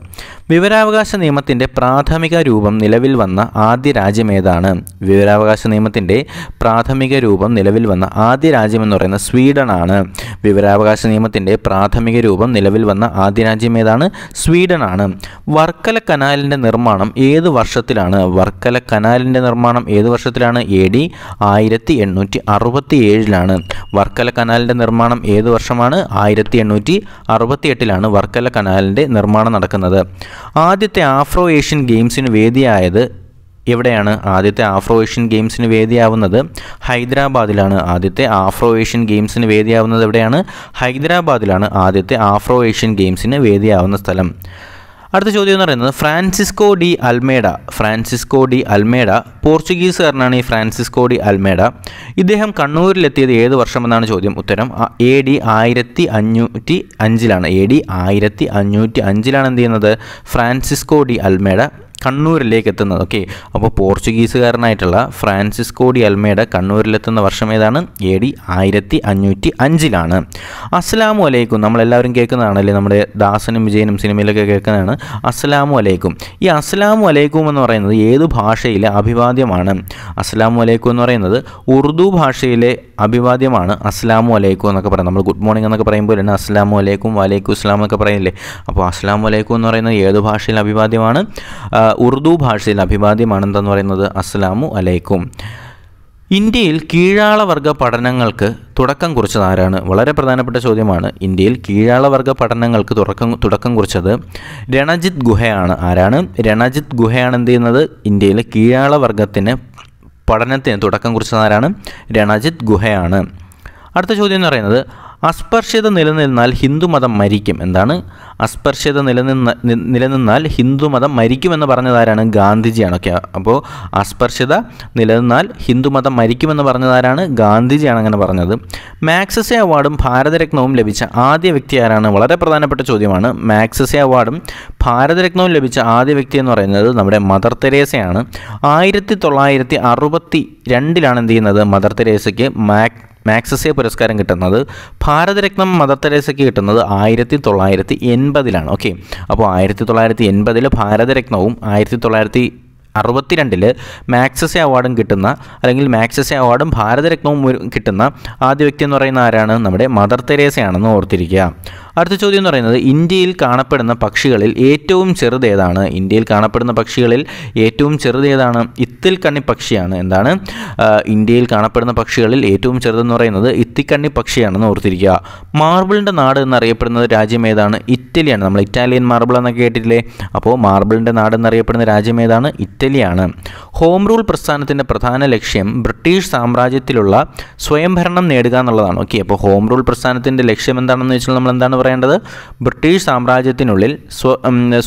വിവരാവകാശ നിയമത്തിൻ്റെ പ്രാഥമിക രൂപം നിലവിൽ വന്ന ആദ്യ രാജ്യം ഏതാണ്? വിവരാവകാശ നിയമത്തിൻ്റെ പ്രാഥമിക രൂപം നിലവിൽ വന്ന ആദ്യ രാജ്യം എന്ന് പറയുന്നത് സ്വീഡൻ ആണ്. വിവരാവകാശ നിയമത്തിൻ്റെ പ്രാഥമിക രൂപം നിലവിൽ വന്ന ആദ്യ രാജ്യം ഏതാണ്? സ്വീഡൻ ആണ്. വർക്കല കനാലിൻ്റെ നിർമ്മാണം ഏത് വർഷത്തിലാണ്? വർക്കല കനാലിൻ്റെ നിർമ്മാണം ഏത് വർഷത്തിലാണ്? AD 1867-ലാണ്. വർക്കല കനാലിൻ്റെ നിർമ്മാണം ഏത് വർഷമാണ്? 1868-ലാണ് വർക്കല കനാലിൻ്റെ നിർമ്മാണം നടക്കുന്നത്. ആദ്യത്തെ ആഫ്രോ ഏഷ്യൻ ഗെയിംസിന് വേദിയായത് എവിടെയാണ്? ആദ്യത്തെ ആഫ്രോ ഏഷ്യൻ ഗെയിംസിന് വേദിയാവുന്നത് ഹൈദരാബാദിലാണ്. ആദ്യത്തെ ആഫ്രോ ഏഷ്യൻ ഗെയിംസിന് വേദിയാവുന്നത് എവിടെയാണ്? ഹൈദരാബാദിലാണ് ആദ്യത്തെ ആഫ്രോ ഏഷ്യൻ ഗെയിംസിന് വേദിയാവുന്ന സ്ഥലം. അടുത്ത ചോദ്യം എന്ന് പറയുന്നത് ഫ്രാൻസിസ്കോ ഡി അൽമേഡ പോർച്ചുഗീസുകാരനാണ് ഈ ഫ്രാൻസിസ്കോ ഡി അൽമേഡ. ഇദ്ദേഹം കണ്ണൂരിലെത്തിയത് ഏത് വർഷമെന്നാണ് ചോദ്യം. ഉത്തരം AD 1505-ലാണ്. AD 1505-ലാണ് എന്ത് ചെയ്യുന്നത്? ഫ്രാൻസിസ്കോ ഡി അൽമേഡ കണ്ണൂരിലേക്ക് എത്തുന്നത്. ഓക്കെ, അപ്പോൾ പോർച്ചുഗീസുകാരനായിട്ടുള്ള ഫ്രാൻസിസ്കോ ഡി അൽമേഡ കണ്ണൂരിലെത്തുന്ന വർഷം ഏതാണ്? AD 1505-ലാണ്. അസ്സലാമു അലൈക്കും നമ്മളെല്ലാവരും കേൾക്കുന്നതാണ് അല്ലേ? നമ്മുടെ ദാസനും വിജയനും സിനിമയിലൊക്കെ കേൾക്കുന്നതാണ് അസ്സലാമു അലൈക്കും. ഈ അസ്സലാമു അലൈക്കും എന്ന് പറയുന്നത് ഏത് ഭാഷയിലെ അഭിവാദ്യമാണ്? അസ്സലാമു അലൈക്കും എന്ന് പറയുന്നത് ഉറുദു ഭാഷയിലെ അഭിവാദ്യമാണ്. അസ്സലാമു അലൈക്കും എന്നൊക്കെ പറയാം. നമ്മൾ ഗുഡ് മോർണിംഗ് എന്നൊക്കെ പറയുമ്പോൾ തന്നെ അസ്സലാമു അലൈക്കും വലൈക്കും ഇസ്ലാം എന്നൊക്കെ പറയില്ലേ? അപ്പോൾ അസ്സലാമു അലൈക്കും എന്ന് പറയുന്നത് ഏത് ഭാഷയിലെ അഭിവാദ്യമാണ്? ഉറുദു ഭാഷയിൽ അഭിവാദ്യമാണെന്ന് പറയുന്നത് അസ്സലാമു അലൈക്കും. ഇന്ത്യയിൽ കീഴാളവർഗ പഠനങ്ങൾക്ക് തുടക്കം കുറിച്ചത് ആരാണ്? വളരെ പ്രധാനപ്പെട്ട ചോദ്യമാണ്. ഇന്ത്യയിൽ കീഴാളവർഗ പഠനങ്ങൾക്ക് തുടക്കം കുറിച്ചത് രണജിത് ഗുഹയാണ്. ആരാണ്? രണജിത് ഗുഹയാണ് എന്ത് ചെയ്യുന്നത്? ഇന്ത്യയിൽ കീഴാളവർഗത്തിന് പഠനത്തിന് തുടക്കം കുറിച്ചത് ആരാണ്? രണജിത് ഗുഹയാണ്. അടുത്ത ചോദ്യം എന്ന് പറയുന്നത് അസ്പർശ്യത നിലനിന്നാൽ ഹിന്ദുമതം മരിക്കും. എന്താണ്? അസ്പർശ്യത നിലനിന്നാൽ ഹിന്ദുമതം മരിക്കുമെന്ന് പറഞ്ഞതാരാണ്? ഗാന്ധിജിയാണ്. ഓക്കെ, അപ്പോൾ അസ്പർശ്യത നിലനിന്നാൽ ഹിന്ദുമതം മരിക്കുമെന്ന് പറഞ്ഞതാരാണ്? ഗാന്ധിജിയാണ് അങ്ങനെ പറഞ്ഞത്. മാഗ്സസെ അവാർഡും ഭാരതരത്നവും ലഭിച്ച ആദ്യ വ്യക്തി ആരാണ്? വളരെ പ്രധാനപ്പെട്ട ചോദ്യമാണ്. മാഗ്സസെ അവാർഡും ഭാരതരത്നവും ലഭിച്ച ആദ്യ വ്യക്തി എന്ന് പറയുന്നത് നമ്മുടെ മദർ തെരേസയാണ്. 1962-ലാണ് എന്ത് ചെയ്യുന്നത്? മദർ തെരേസയ്ക്ക് മാഗ്സസെ പുരസ്കാരം കിട്ടുന്നത്. ഭാരതരത്നം മദർ തെരേസയ്ക്ക് കിട്ടുന്നത് 1980-ലാണ്. ഓക്കെ, അപ്പോൾ 1980 ഭാരതരത്നവും 1962 മാഗ്സസെ അവാർഡും കിട്ടുന്ന അല്ലെങ്കിൽ മാഗ്സസെ അവാർഡും ഭാരതരത്നവും കിട്ടുന്ന ആദ്യ വ്യക്തി എന്ന് പറയുന്ന ആരാണ്? നമ്മുടെ മദർ തെരേസയാണെന്ന് ഓർത്തിരിക്കുക. അടുത്ത ചോദ്യം എന്ന് പറയുന്നത് ഇന്ത്യയിൽ കാണപ്പെടുന്ന പക്ഷികളിൽ ഏറ്റവും ചെറുത് ഏതാണ്? ഇന്ത്യയിൽ കാണപ്പെടുന്ന പക്ഷികളിൽ ഏറ്റവും ചെറുത് ഏതാണ്? ഇത്തിൽക്കണ്ണി പക്ഷിയാണ്. എന്താണ്? ഇന്ത്യയിൽ കാണപ്പെടുന്ന പക്ഷികളിൽ ഏറ്റവും ചെറുതെന്ന് പറയുന്നത് ഇത്തിക്കണ്ണി പക്ഷിയാണെന്ന് ഓർത്തിരിക്കുക. മാർബിളിൻ്റെ നാട് എന്നറിയപ്പെടുന്ന രാജ്യം ഏതാണ്? ഇറ്റലിയാണ്. നമ്മൾ ഇറ്റാലിയൻ മാർബിൾ എന്നൊക്കെ കേട്ടിട്ടില്ലേ? അപ്പോൾ മാർബിളിൻ്റെ നാട് എന്നറിയപ്പെടുന്ന രാജ്യം ഏതാണ്? ഇറ്റലിയാണ്. ഹോം റൂൾ പ്രസ്ഥാനത്തിൻ്റെ പ്രധാന ലക്ഷ്യം ബ്രിട്ടീഷ് സാമ്രാജ്യത്തിലുള്ള സ്വയംഭരണം നേടുക എന്നുള്ളതാണ്. ഓക്കെ, അപ്പോൾ ഹോം റൂൾ പ്രസ്ഥാനത്തിൻ്റെ ലക്ഷ്യം എന്താണെന്ന് വെച്ചാൽ നമ്മൾ എന്താണ് പറയേണ്ടത്? ബ്രിട്ടീഷ് സാമ്രാജ്യത്തിനുള്ളിൽ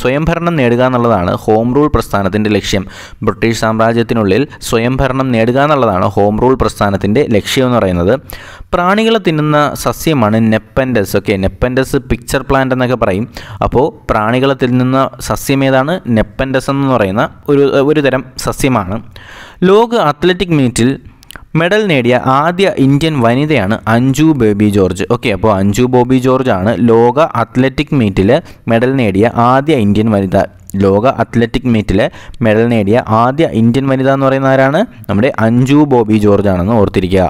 സ്വയംഭരണം നേടുക എന്നുള്ളതാണ് ഹോം റൂൾ പ്രസ്ഥാനത്തിൻ്റെ ലക്ഷ്യം. ബ്രിട്ടീഷ് സാമ്രാജ്യത്തിനുള്ളിൽ സ്വയംഭരണം നേടുക എന്നുള്ളതാണ് ഹോം റൂൾ പ്രസ്ഥാനത്തിൻ്റെ ലക്ഷ്യം എന്ന് പറയുന്നത്. പ്രാണികളെ തിന്നുന്ന സസ്യമാണ് നെപ്പൻഡസ്. ഓക്കെ, നെപ്പൻഡസ് പിക്ചർ പ്ലാന്റ് എന്നൊക്കെ പറയും. അപ്പോൾ പ്രാണികളെ തിന്നുന്ന സസ്യം ഏതാണ്? നെപ്പൻഡസ് എന്ന് പറയുന്ന ഒരു തരം സസ്യമാണ്. ലോക അത്ലറ്റിക് മീറ്റിൽ മെഡൽ നേടിയ ആദ്യ ഇന്ത്യൻ വനിതയാണ് അഞ്ജു ബേബി ജോർജ്. ഓക്കെ, അപ്പോൾ അഞ്ജു ബോബി ജോർജ് ആണ് ലോക അത്ലറ്റിക് മീറ്റിൽ മെഡൽ നേടിയ ആദ്യ ഇന്ത്യൻ വനിത. ലോക അത്ലറ്റിക് മീറ്റിൽ മെഡൽ നേടിയ ആദ്യ ഇന്ത്യൻ വനിത എന്ന് പറയുന്ന ആരാണ്? നമ്മുടെ അഞ്ജു ബോബി ജോർജ് ആണെന്ന് ഓർത്തിരിക്കുക.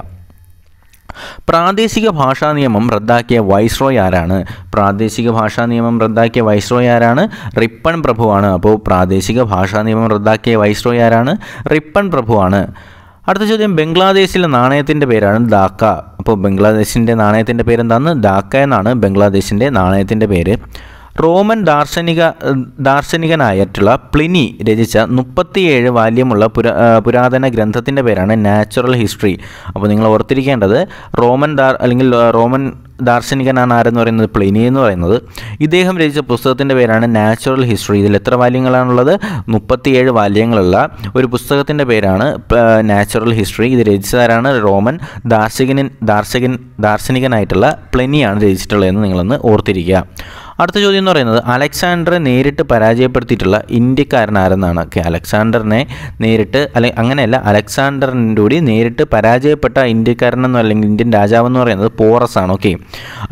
പ്രാദേശിക ഭാഷാ നിയമം റദ്ദാക്കിയ വൈസ്രോയ് ആരാണ്? പ്രാദേശിക ഭാഷാ നിയമം റദ്ദാക്കിയ വൈസ്രോയ് ആരാണ്? റിപ്പൺ പ്രഭുവാണ്. അപ്പോൾ പ്രാദേശിക ഭാഷാ നിയമം റദ്ദാക്കിയ വൈസ്രോയ് ആരാണ്? റിപ്പൺ പ്രഭുവാണ്. അടുത്ത ചോദ്യം, ബംഗ്ലാദേശിലെ നാണയത്തിൻ്റെ പേരാണ് ധാക്ക. അപ്പോൾ ബംഗ്ലാദേശിൻ്റെ നാണയത്തിൻ്റെ പേരെന്താണെന്ന്? ധാക്ക എന്നാണ് ബംഗ്ലാദേശിൻ്റെ നാണയത്തിൻ്റെ പേര്. റോമൻ ദാർശനികനായിട്ടുള്ള പ്ലിനി രചിച്ച 37 വാല്യമുള്ള പുരാതന ഗ്രന്ഥത്തിൻ്റെ പേരാണ് നാച്ചുറൽ ഹിസ്റ്ററി. അപ്പോൾ നിങ്ങൾ ഓർത്തിരിക്കേണ്ടത് റോമൻ ദാർശനികനാണ് ആരെന്ന് പറയുന്നത്? പ്ലിനി എന്ന് പറയുന്നത്. ഇദ്ദേഹം രചിച്ച പുസ്തകത്തിൻ്റെ പേരാണ് നാച്ചുറൽ ഹിസ്റ്ററി. ഇതിൽ എത്ര വാല്യങ്ങളാണുള്ളത്? 37 വാല്യങ്ങളുള്ള ഒരു പുസ്തകത്തിൻ്റെ പേരാണ് നാച്ചുറൽ ഹിസ്റ്ററി. ഇത് രചിച്ചതാരാണ്? റോമൻ ദാർശനികനായിട്ടുള്ള പ്ലിനിയാണ് രചിച്ചിട്ടുള്ളതെന്ന് നിങ്ങളൊന്ന് ഓർത്തിരിക്കുക. അടുത്ത ചോദ്യം എന്ന് പറയുന്നത്, അലക്സാണ്ടറെ നേരിട്ട് പരാജയപ്പെടുത്തിയിട്ടുള്ള ഇന്ത്യക്കാരനാരെന്നാണ്? അലക്സാണ്ടറിനെ നേരിട്ട് അലക്സാണ്ടറിൻ്റെ കൂടി നേരിട്ട് പരാജയപ്പെട്ട ഇന്ത്യക്കാരനെന്നോ അല്ലെങ്കിൽ ഇന്ത്യൻ രാജാവെന്ന് പറയുന്നത് പോറസ് ആണ്. ഓക്കെ,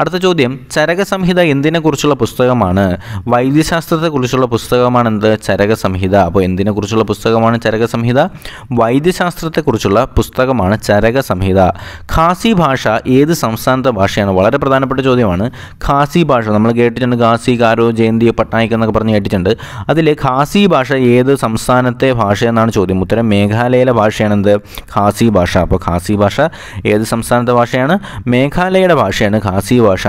അടുത്ത ചോദ്യം, ചരക സംഹിത എന്തിനെക്കുറിച്ചുള്ള പുസ്തകമാണ്? വൈദ്യശാസ്ത്രത്തെക്കുറിച്ചുള്ള പുസ്തകമാണ് എന്ത്? ചരക സംഹിത. അപ്പോൾ എന്തിനെക്കുറിച്ചുള്ള പുസ്തകമാണ് ചരക സംഹിത? വൈദ്യശാസ്ത്രത്തെക്കുറിച്ചുള്ള പുസ്തകമാണ് ചരക സംഹിത. ഖാസി ഭാഷ ഏത് സംസ്ഥാനത്തെ ഭാഷയാണ്? വളരെ പ്രധാനപ്പെട്ട ചോദ്യമാണ്. ഖാസി ഭാഷ നമ്മൾ കേട്ടിട്ടുണ്ട്, ഖാസി, കാരോ, ജയന്തി, പട്നായിക് എന്നൊക്കെ പറഞ്ഞ് കേട്ടിട്ടുണ്ട്. അതിൽ ഖാസി ഭാഷ ഏത് സംസ്ഥാനത്തെ ഭാഷയെന്നാണ് ചോദ്യം. ഉത്തരം മേഘാലയയിലെ ഭാഷയാണെന്ത്? ഖാസി ഭാഷ. അപ്പോൾ ഖാസി ഭാഷ ഏത് സംസ്ഥാനത്തെ ഭാഷയാണ്? മേഘാലയയുടെ ഭാഷയാണ് ഖാസി ഭാഷ.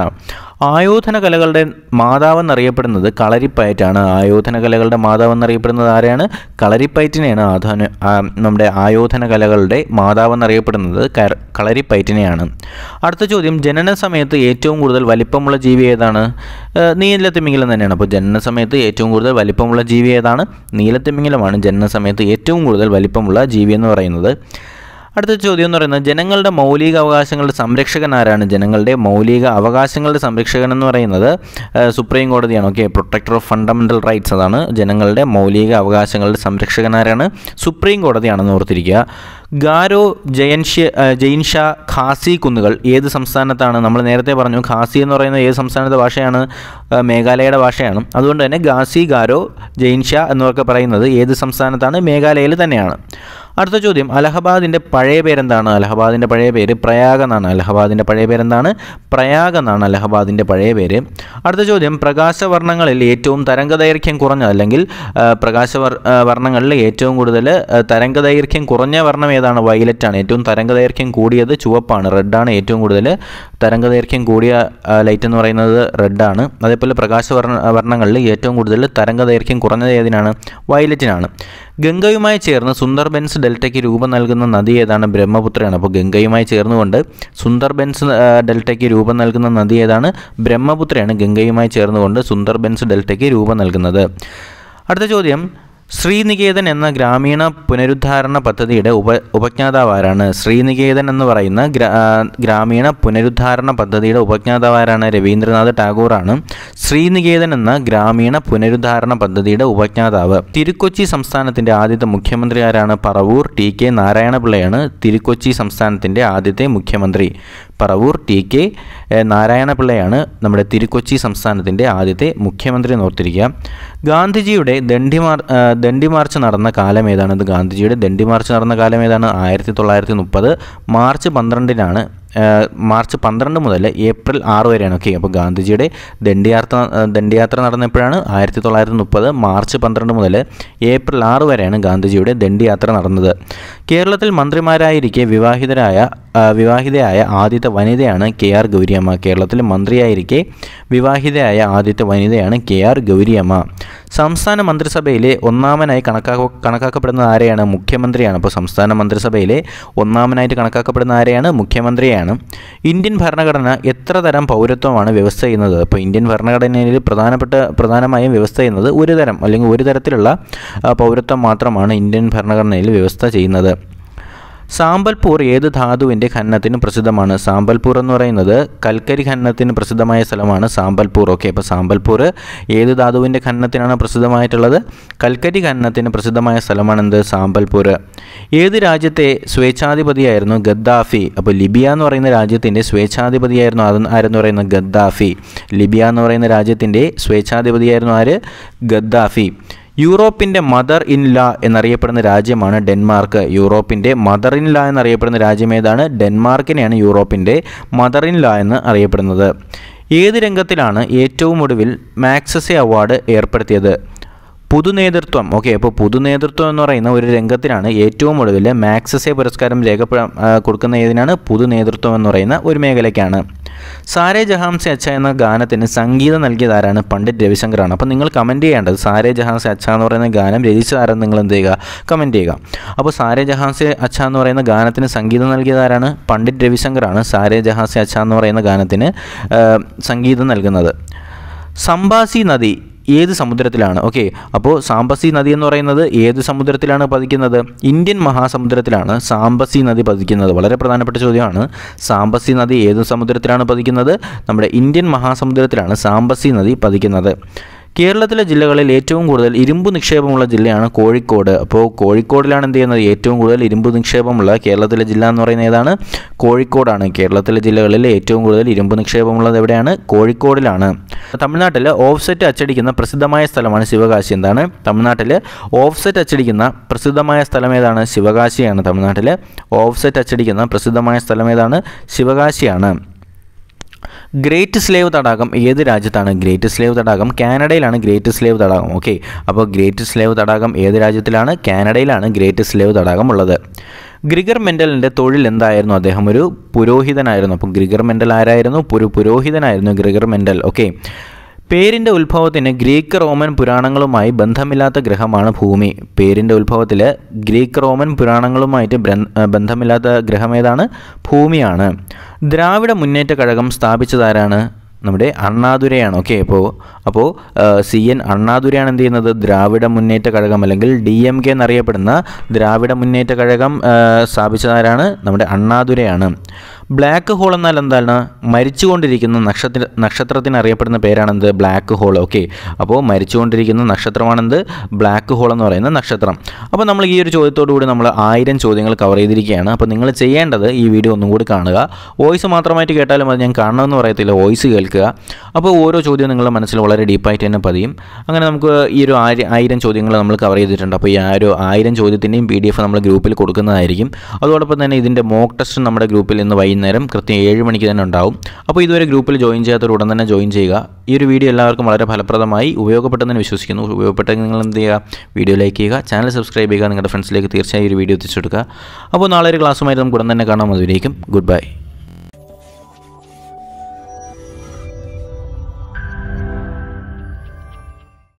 ആയോധന കലകളുടെ മാതാവെന്നറിയപ്പെടുന്നത് കളരിപ്പയറ്റാണ്. ആയോധന കലകളുടെ മാതാവെന്നറിയപ്പെടുന്നത് ആരെയാണ്? കളരിപ്പയറ്റിനെയാണ്. നമ്മുടെ ആയോധന കലകളുടെ മാതാവെന്നറിയപ്പെടുന്നത് കളരിപ്പയറ്റിനെയാണ്. അടുത്ത ചോദ്യം, ജനന സമയത്ത് ഏറ്റവും കൂടുതൽ വലിപ്പമുള്ള ജീവി ഏതാണ്? നീലത്തിമിംഗിലം തന്നെയാണ്. അപ്പോൾ ജനന സമയത്ത് ഏറ്റവും കൂടുതൽ വലിപ്പമുള്ള ജീവി ഏതാണ്? നീലത്തിമിംഗിലമാണ് ജനന സമയത്ത് ഏറ്റവും കൂടുതൽ വലിപ്പമുള്ള ജീവി എന്ന് പറയുന്നത്. അടുത്ത ചോദ്യം എന്ന് പറയുന്നത്, ജനങ്ങളുടെ മൗലിക അവകാശങ്ങളുടെ സംരക്ഷകൻ ആരാണ്? ജനങ്ങളുടെ മൗലിക അവകാശങ്ങളുടെ സംരക്ഷകൻ എന്ന് പറയുന്നത് സുപ്രീം കോടതിയാണ്. Okay, protector of fundamental rights, അതാണ് ജനങ്ങളുടെ മൗലിക അവകാശങ്ങളുടെ സംരക്ഷകൻ ആരാണ്? സുപ്രീം കോടതിയാണെന്ന് ഓർത്തിരിക്കുക. ഗാരോ, ജയിൻഷാ, ഖാസി കുന്നുകൾ ഏത് സംസ്ഥാനത്താണ്? നമ്മൾ നേരത്തെ പറഞ്ഞു ഖാസി എന്ന് പറയുന്നത് ഏത് സംസ്ഥാനത്തെ ഭാഷയാണ്? മേഘാലയയുടെ ഭാഷയാണ്. അതുകൊണ്ട് തന്നെ ഖാസി, ഗാരോ, ജയിൻഷാ എന്നൊക്കെ പറയുന്നത് ഏത് സംസ്ഥാനത്താണ്? മേഘാലയയിൽ തന്നെയാണ്. അടുത്ത ചോദ്യം, അലഹബാദിൻ്റെ പഴയ പേരെന്താണ്? അലഹബാദിൻ്റെ പഴയ പേര് പ്രയാഗ് എന്നാണ്. അലഹബാദിൻ്റെ പഴയ പേരെന്താണ്? പ്രയാഗ് എന്നാണ് അലഹബാദിൻ്റെ പഴയ പേര്. അടുത്ത ചോദ്യം, പ്രകാശവർണ്ണങ്ങളിൽ ഏറ്റവും തരംഗദൈർഘ്യം കുറഞ്ഞ അല്ലെങ്കിൽ പ്രകാശവർണ്ണങ്ങളിൽ ഏറ്റവും കൂടുതൽ തരംഗദൈർഘ്യം കുറഞ്ഞ വർണ്ണം ഏതാണ്? വയലറ്റാണ്. ഏറ്റവും തരംഗദൈർഘ്യം കൂടിയത് ചുവപ്പാണ്, റെഡാണ്. ഏറ്റവും കൂടുതൽ തരംഗദൈർഘ്യം കൂടിയ ലൈറ്റ് എന്ന് പറയുന്നത് റെഡാണ്. അതേപോലെ പ്രകാശവർണ്ണങ്ങളിൽ ഏറ്റവും കൂടുതൽ തരംഗദൈർഘ്യം കുറഞ്ഞത് ഏതിനാണ്? വയലറ്റിനാണ്. ഗംഗയുമായി ചേർന്ന് സുന്ദർബൻസ് ഡെൽറ്റയ്ക്ക് രൂപം നൽകുന്ന നദി ഏതാണ്? ബ്രഹ്മപുത്രയാണ്. അപ്പോൾ ഗംഗയുമായി ചേർന്നുകൊണ്ട് സുന്ദർബൻസ് ഡെൽറ്റയ്ക്ക് രൂപം നൽകുന്ന നദി ഏതാണ്? ബ്രഹ്മപുത്രയാണ്. ഗംഗയുമായി ചേർന്നുകൊണ്ട് സുന്ദർബൻസ് ഡെൽറ്റയ്ക്ക് രൂപം നൽകുന്നത്. അടുത്ത ചോദ്യം, ശ്രീനികേതൻ എന്ന ഗ്രാമീണ പുനരുദ്ധാരണ പദ്ധതിയുടെ ഉപജ്ഞാതാവ് ആരാണ്? ശ്രീനികേതൻ എന്ന് പറയുന്ന ഗ്രാമീണ പുനരുദ്ധാരണ പദ്ധതിയുടെ ഉപജ്ഞാതാവ് ആരാണ്? രവീന്ദ്രനാഥ് ടാഗോറാണ് ശ്രീനികേതൻ എന്ന ഗ്രാമീണ പുനരുദ്ധാരണ പദ്ധതിയുടെ ഉപജ്ഞാതാവ്. തിരുക്കൊച്ചി സംസ്ഥാനത്തിൻ്റെ ആദ്യത്തെ മുഖ്യമന്ത്രി ആരാണ്? പറവൂർ ടി കെ നാരായണപിള്ളയാണ് തിരുക്കൊച്ചി സംസ്ഥാനത്തിൻ്റെ ആദ്യത്തെ മുഖ്യമന്ത്രി. പറവൂർ ടി കെ നാരായണപിള്ളയാണ് നമ്മുടെ തിരുക്കൊച്ചി സംസ്ഥാനത്തിൻ്റെ ആദ്യത്തെ മുഖ്യമന്ത്രി എന്നോർത്തിരിക്കുക. ഗാന്ധിജിയുടെ ദണ്ഡി മാർച്ച് നടന്ന കാലം ഏതാണ്? ഇത് ഗാന്ധിജിയുടെ ദണ്ഡി മാർച്ച് നടന്ന കാലം ഏതാണ്? 1930 മാർച്ച് 12 മാർച്ച് 12 മുതൽ ഏപ്രിൽ 6 വരെയാണ്. ഓക്കെ, അപ്പോൾ ഗാന്ധിജിയുടെ ദണ്ഡിയാത്ര നടന്ന എപ്പോഴാണ്? 1930 മാർച്ച് 12 മുതൽ ഏപ്രിൽ 6 വരെയാണ് ഗാന്ധിജിയുടെ ദണ്ഡിയാത്ര നടന്നത്. കേരളത്തിൽ മന്ത്രിമാരായിരിക്കെ വിവാഹിതയായ ആദ്യത്തെ വനിതയാണ് കെ ആർ ഗൗരിയമ്മ. കേരളത്തിൽ മന്ത്രിയായിരിക്കെ വിവാഹിതയായ ആദ്യത്തെ വനിതയാണ് കെ ആർ ഗൗരിയമ്മ. സംസ്ഥാന മന്ത്രിസഭയിലെ ഒന്നാമനായി കണക്കാക്കപ്പെടുന്നത് ആരെയാണ്? മുഖ്യമന്ത്രിയാണ്. അപ്പോൾ സംസ്ഥാന മന്ത്രിസഭയിലെ ഒന്നാമനായിട്ട് കണക്കാക്കപ്പെടുന്ന ആരെയാണ്? മുഖ്യമന്ത്രിയാണ്. ഇന്ത്യൻ ഭരണഘടന എത്ര തരം പൗരത്വമാണ് വ്യവസ്ഥ ചെയ്യുന്നത്? അപ്പോൾ ഇന്ത്യൻ ഭരണഘടനയിൽ പ്രധാനമായും വ്യവസ്ഥ ചെയ്യുന്നത് ഒരു തരം അല്ലെങ്കിൽ ഒരു തരത്തിലുള്ള പൗരത്വം മാത്രമാണ് ഇന്ത്യൻ ഭരണഘടനയിൽ വ്യവസ്ഥ ചെയ്യുന്നത്. സാമ്പൽപൂർ ഏത് ധാതുവിൻ്റെ ഖനനത്തിനും പ്രസിദ്ധമാണ്? സാമ്പൽപൂർ എന്ന് പറയുന്നത് കൽക്കരി ഖനനത്തിന് പ്രസിദ്ധമായ സ്ഥലമാണ് സാമ്പൽപൂർ. ഓക്കെ, അപ്പോൾ സാമ്പൽപൂർ ഏത് ധാതുവിൻ്റെ ഖനനത്തിനാണ് പ്രസിദ്ധമായിട്ടുള്ളത്? കൽക്കരി ഖനനത്തിന് പ്രസിദ്ധമായ സ്ഥലമാണെന്ത്? സാമ്പൽപൂർ. ഏത് രാജ്യത്തെ സ്വേച്ഛാധിപതിയായിരുന്നു ഗദ്ദാഫി? അപ്പോൾ ലിബിയ എന്ന് പറയുന്ന രാജ്യത്തിൻ്റെ സ്വേച്ഛാധിപതിയായിരുന്നു ആരെന്ന് പറയുന്നത്? ഗദ്ദാഫി. ലിബിയ എന്ന് പറയുന്ന രാജ്യത്തിൻ്റെ സ്വേച്ഛാധിപതിയായിരുന്നു ആര്? ഗദ്ദാഫി. യൂറോപ്പിൻ്റെ മദർ ഇൻ ലാ എന്നറിയപ്പെടുന്ന രാജ്യമാണ് ഡെൻമാർക്ക്. യൂറോപ്പിൻ്റെ മദർ ഇൻ ലാ എന്നറിയപ്പെടുന്ന രാജ്യം ഏതാണ്? ഡെൻമാർക്കിനെയാണ് യൂറോപ്പിൻ്റെ മദർ ഇൻ ലാ എന്ന് അറിയപ്പെടുന്നത്. ഏത് രംഗത്തിലാണ് ഏറ്റവും ഒടുവിൽ മാഗ്സസെ അവാർഡ് ഏർപ്പെടുത്തിയത്? പൊതുനേതൃത്വം. ഓക്കെ, അപ്പോൾ പൊതുനേതൃത്വം എന്ന് പറയുന്ന ഒരു രംഗത്തിനാണ് ഏറ്റവും ഒടുവിൽ മാഗ്സസെ പുരസ്കാരം കൊടുക്കുന്ന ഏതിനാണ്? പൊതുനേതൃത്വം എന്ന് പറയുന്ന ഒരു മേഖലയ്ക്കാണ്. സാരേ ജഹാം സെ അച്ഛ എന്ന ഗാനത്തിന് സംഗീതം നൽകിയതാരാണ്? പണ്ഡിറ്റ് രവിശങ്കറാണ്. അപ്പോൾ നിങ്ങൾ കമൻറ്റ് ചെയ്യേണ്ടത് സാരേ ജഹാം സെ അച്ഛ എന്ന് പറയുന്ന ഗാനം രചിച്ചതാരെന്ന് നിങ്ങൾ എന്ത് ചെയ്യുക? കമൻറ്റ് ചെയ്യുക. അപ്പോൾ സാരേ ജഹാം സെ അച്ഛ എന്ന് പറയുന്ന ഗാനത്തിന് സംഗീതം നൽകിയതാരാണ്? പണ്ഡിറ്റ് രവിശങ്കറാണ് സാരേ ജഹാം സെ അച്ഛ എന്ന് പറയുന്ന ഗാനത്തിന് സംഗീതം നൽകുന്നത്. സംബാസി നദി ഏത് സമുദ്രത്തിലാണ്? ഓക്കെ, അപ്പോൾ സാംബസി നദി എന്ന് പറയുന്നത് ഏത് സമുദ്രത്തിലാണ് പതിക്കുന്നത്? ഇന്ത്യൻ മഹാസമുദ്രത്തിലാണ് സാംബസി നദി പതിക്കുന്നത്. വളരെ പ്രധാനപ്പെട്ട ചോദ്യമാണ്. സാംബസി നദി ഏത് സമുദ്രത്തിലാണ് പതിക്കുന്നത്? നമ്മുടെ ഇന്ത്യൻ മഹാസമുദ്രത്തിലാണ് സാംബസി നദി പതിക്കുന്നത്. കേരളത്തിലെ ജില്ലകളിൽ ഏറ്റവും കൂടുതൽ ഇരുമ്പ് നിക്ഷേപമുള്ള ജില്ലയാണ് കോഴിക്കോട്. അപ്പോൾ കോഴിക്കോടിലാണ് എന്ത് ചെയ്യുന്നത്? ഏറ്റവും കൂടുതൽ ഇരുമ്പ് നിക്ഷേപമുള്ള കേരളത്തിലെ ജില്ല എന്ന് പറയുന്നത് ഏതാണ്? കോഴിക്കോടാണ്. കേരളത്തിലെ ജില്ലകളിൽ ഏറ്റവും കൂടുതൽ ഇരുമ്പ് നിക്ഷേപമുള്ളത് എവിടെയാണ്? കോഴിക്കോടിലാണ്. തമിഴ്നാട്ടിൽ ഓഫ്സെറ്റ് അച്ചടിക്കുന്ന പ്രസിദ്ധമായ സ്ഥലമാണ് ശിവകാശി. എന്താണ്? തമിഴ്നാട്ടിൽ ഓഫ്സെറ്റ് അച്ചടിക്കുന്ന പ്രസിദ്ധമായ സ്ഥലം ഏതാണ്? ശിവകാശിയാണ്. തമിഴ്നാട്ടിൽ ഓഫ്സെറ്റ് അച്ചടിക്കുന്ന പ്രസിദ്ധമായ സ്ഥലം ഏതാണ്? ശിവകാശിയാണ്. ഗ്രേറ്റ് സ്ലേവ് തടാകം ഏത് രാജ്യത്താണ്? ഗ്രേറ്റ് സ്ലേവ് തടാകം കാനഡയിലാണ്. ഗ്രേറ്റ് സ്ലേവ് തടാകം. ഓക്കെ, അപ്പോൾ ഗ്രേറ്റ് സ്ലേവ് തടാകം ഏത് രാജ്യത്തിലാണ്? കാനഡയിലാണ് ഗ്രേറ്റ് സ്ലേവ് തടാകം ഉള്ളത്. ഗ്രിഗർ മെൻഡലിൻ്റെ തൊഴിൽ എന്തായിരുന്നു? അദ്ദേഹം ഒരു പുരോഹിതനായിരുന്നു. അപ്പോൾ ഗ്രിഗർ മെൻഡൽ ആരായിരുന്നു? പുരോഹിതനായിരുന്നു ഗ്രിഗർ മെൻഡൽ. ഓക്കെ, പേരിൻ്റെ ഉത്ഭവത്തിന് ഗ്രീക്ക് റോമൻ പുരാണങ്ങളുമായി ബന്ധമില്ലാത്ത ഗ്രഹമാണ് ഭൂമി. പേരിൻ്റെ ഉത്ഭവത്തിൽ ഗ്രീക്ക് റോമൻ പുരാണങ്ങളുമായിട്ട് ബന്ധമില്ലാത്ത ഗ്രഹം ഏതാണ്? ഭൂമിയാണ്. ദ്രാവിഡ മുന്നേറ്റ കഴകം സ്ഥാപിച്ചതാരാണ്? നമ്മുടെ അണ്ണാദുരയാണ്. ഓക്കെ, അപ്പോൾ CN അണ്ണാദുരയാണ് എന്ത് ചെയ്യുന്നത്? ദ്രാവിഡ മുന്നേറ്റ കഴകം അല്ലെങ്കിൽ DMK എന്നറിയപ്പെടുന്ന ദ്രാവിഡ മുന്നേറ്റ കഴകം സ്ഥാപിച്ചതാരാണ്? നമ്മുടെ അണ്ണാദുരയാണ്. ബ്ലാക്ക് ഹോൾ എന്നാൽ എന്താണ്? മരിച്ചുകൊണ്ടിരിക്കുന്ന നക്ഷത്രത്തിന് അറിയപ്പെടുന്ന പേരാണെന്ത്? Black hole. ഓക്കെ, അപ്പോൾ മരിച്ചുകൊണ്ടിരിക്കുന്ന നക്ഷത്രമാണെന്ത്? ബ്ലാക്ക് ഹോൾ എന്ന് പറയുന്ന നക്ഷത്രം. അപ്പോൾ നമ്മൾ ഈ ഒരു ചോദ്യത്തോടു കൂടി നമ്മൾ 1000 ചോദ്യങ്ങൾ കവർ ചെയ്തിരിക്കുകയാണ്. അപ്പോൾ നിങ്ങൾ ചെയ്യേണ്ടത് ഈ വീഡിയോ ഒന്നും കൂടി കാണുക. വോയിസ് മാത്രമായിട്ട് കേട്ടാലും അത് ഞാൻ കാണണമെന്ന് പറയത്തില്ല, വോയിസ് കേൾക്കുക. അപ്പോൾ ഓരോ ചോദ്യവും നിങ്ങളുടെ മനസ്സിൽ വളരെ ഡീപ്പായിട്ട് തന്നെ പതിയും. അങ്ങനെ നമുക്ക് ഈ ഒരു 1000 ചോദ്യങ്ങൾ നമ്മൾ കവർ ചെയ്തിട്ടുണ്ട്. അപ്പോൾ ഈ 1000 ചോദ്യത്തിൻ്റെയും PDF നമ്മൾ ഗ്രൂപ്പിൽ കൊടുക്കുന്നതായിരിക്കും. അതോടൊപ്പം തന്നെ ഇതിൻ്റെ മോക്ക് ടെസ്റ്റ് നമ്മുടെ ഗ്രൂപ്പിൽ ഇന്ന് വൈകുന്നേരം കൃത്യം 7 മണിക്ക് തന്നെ ഉണ്ടാവും. അപ്പോൾ ഇതുവരെ ഗ്രൂപ്പിൽ ജോയിൻ ചെയ്യാത്തവർ ഉടൻ തന്നെ ജോയിൻ ചെയ്യുക. ഈ ഒരു വീഡിയോ എല്ലാവർക്കും വളരെ ഫലപ്രദമായി ഉപയോഗപ്പെട്ടെന്ന് വിശ്വസിക്കുന്നു. ഉപയോഗപ്പെട്ടെങ്കിൽ നിങ്ങൾ എന്ത് ചെയ്യുക? വീഡിയോ ലൈക്ക് ചെയ്യുക, ചാനൽ സബ്സ്ക്രൈബ് ചെയ്യുക, നിങ്ങളുടെ ഫ്രണ്ട്സിലേക്ക് തീർച്ചയായും ഈ ഒരു വീഡിയോ എത്തിച്ചു കൊടുക്കുക. അപ്പോൾ നാളെ ഒരു ക്ലാസ്സുമായി നമുക്ക് ഉടൻ തന്നെ കാണാം. അതുവരേക്കും ഗുഡ് ബൈ.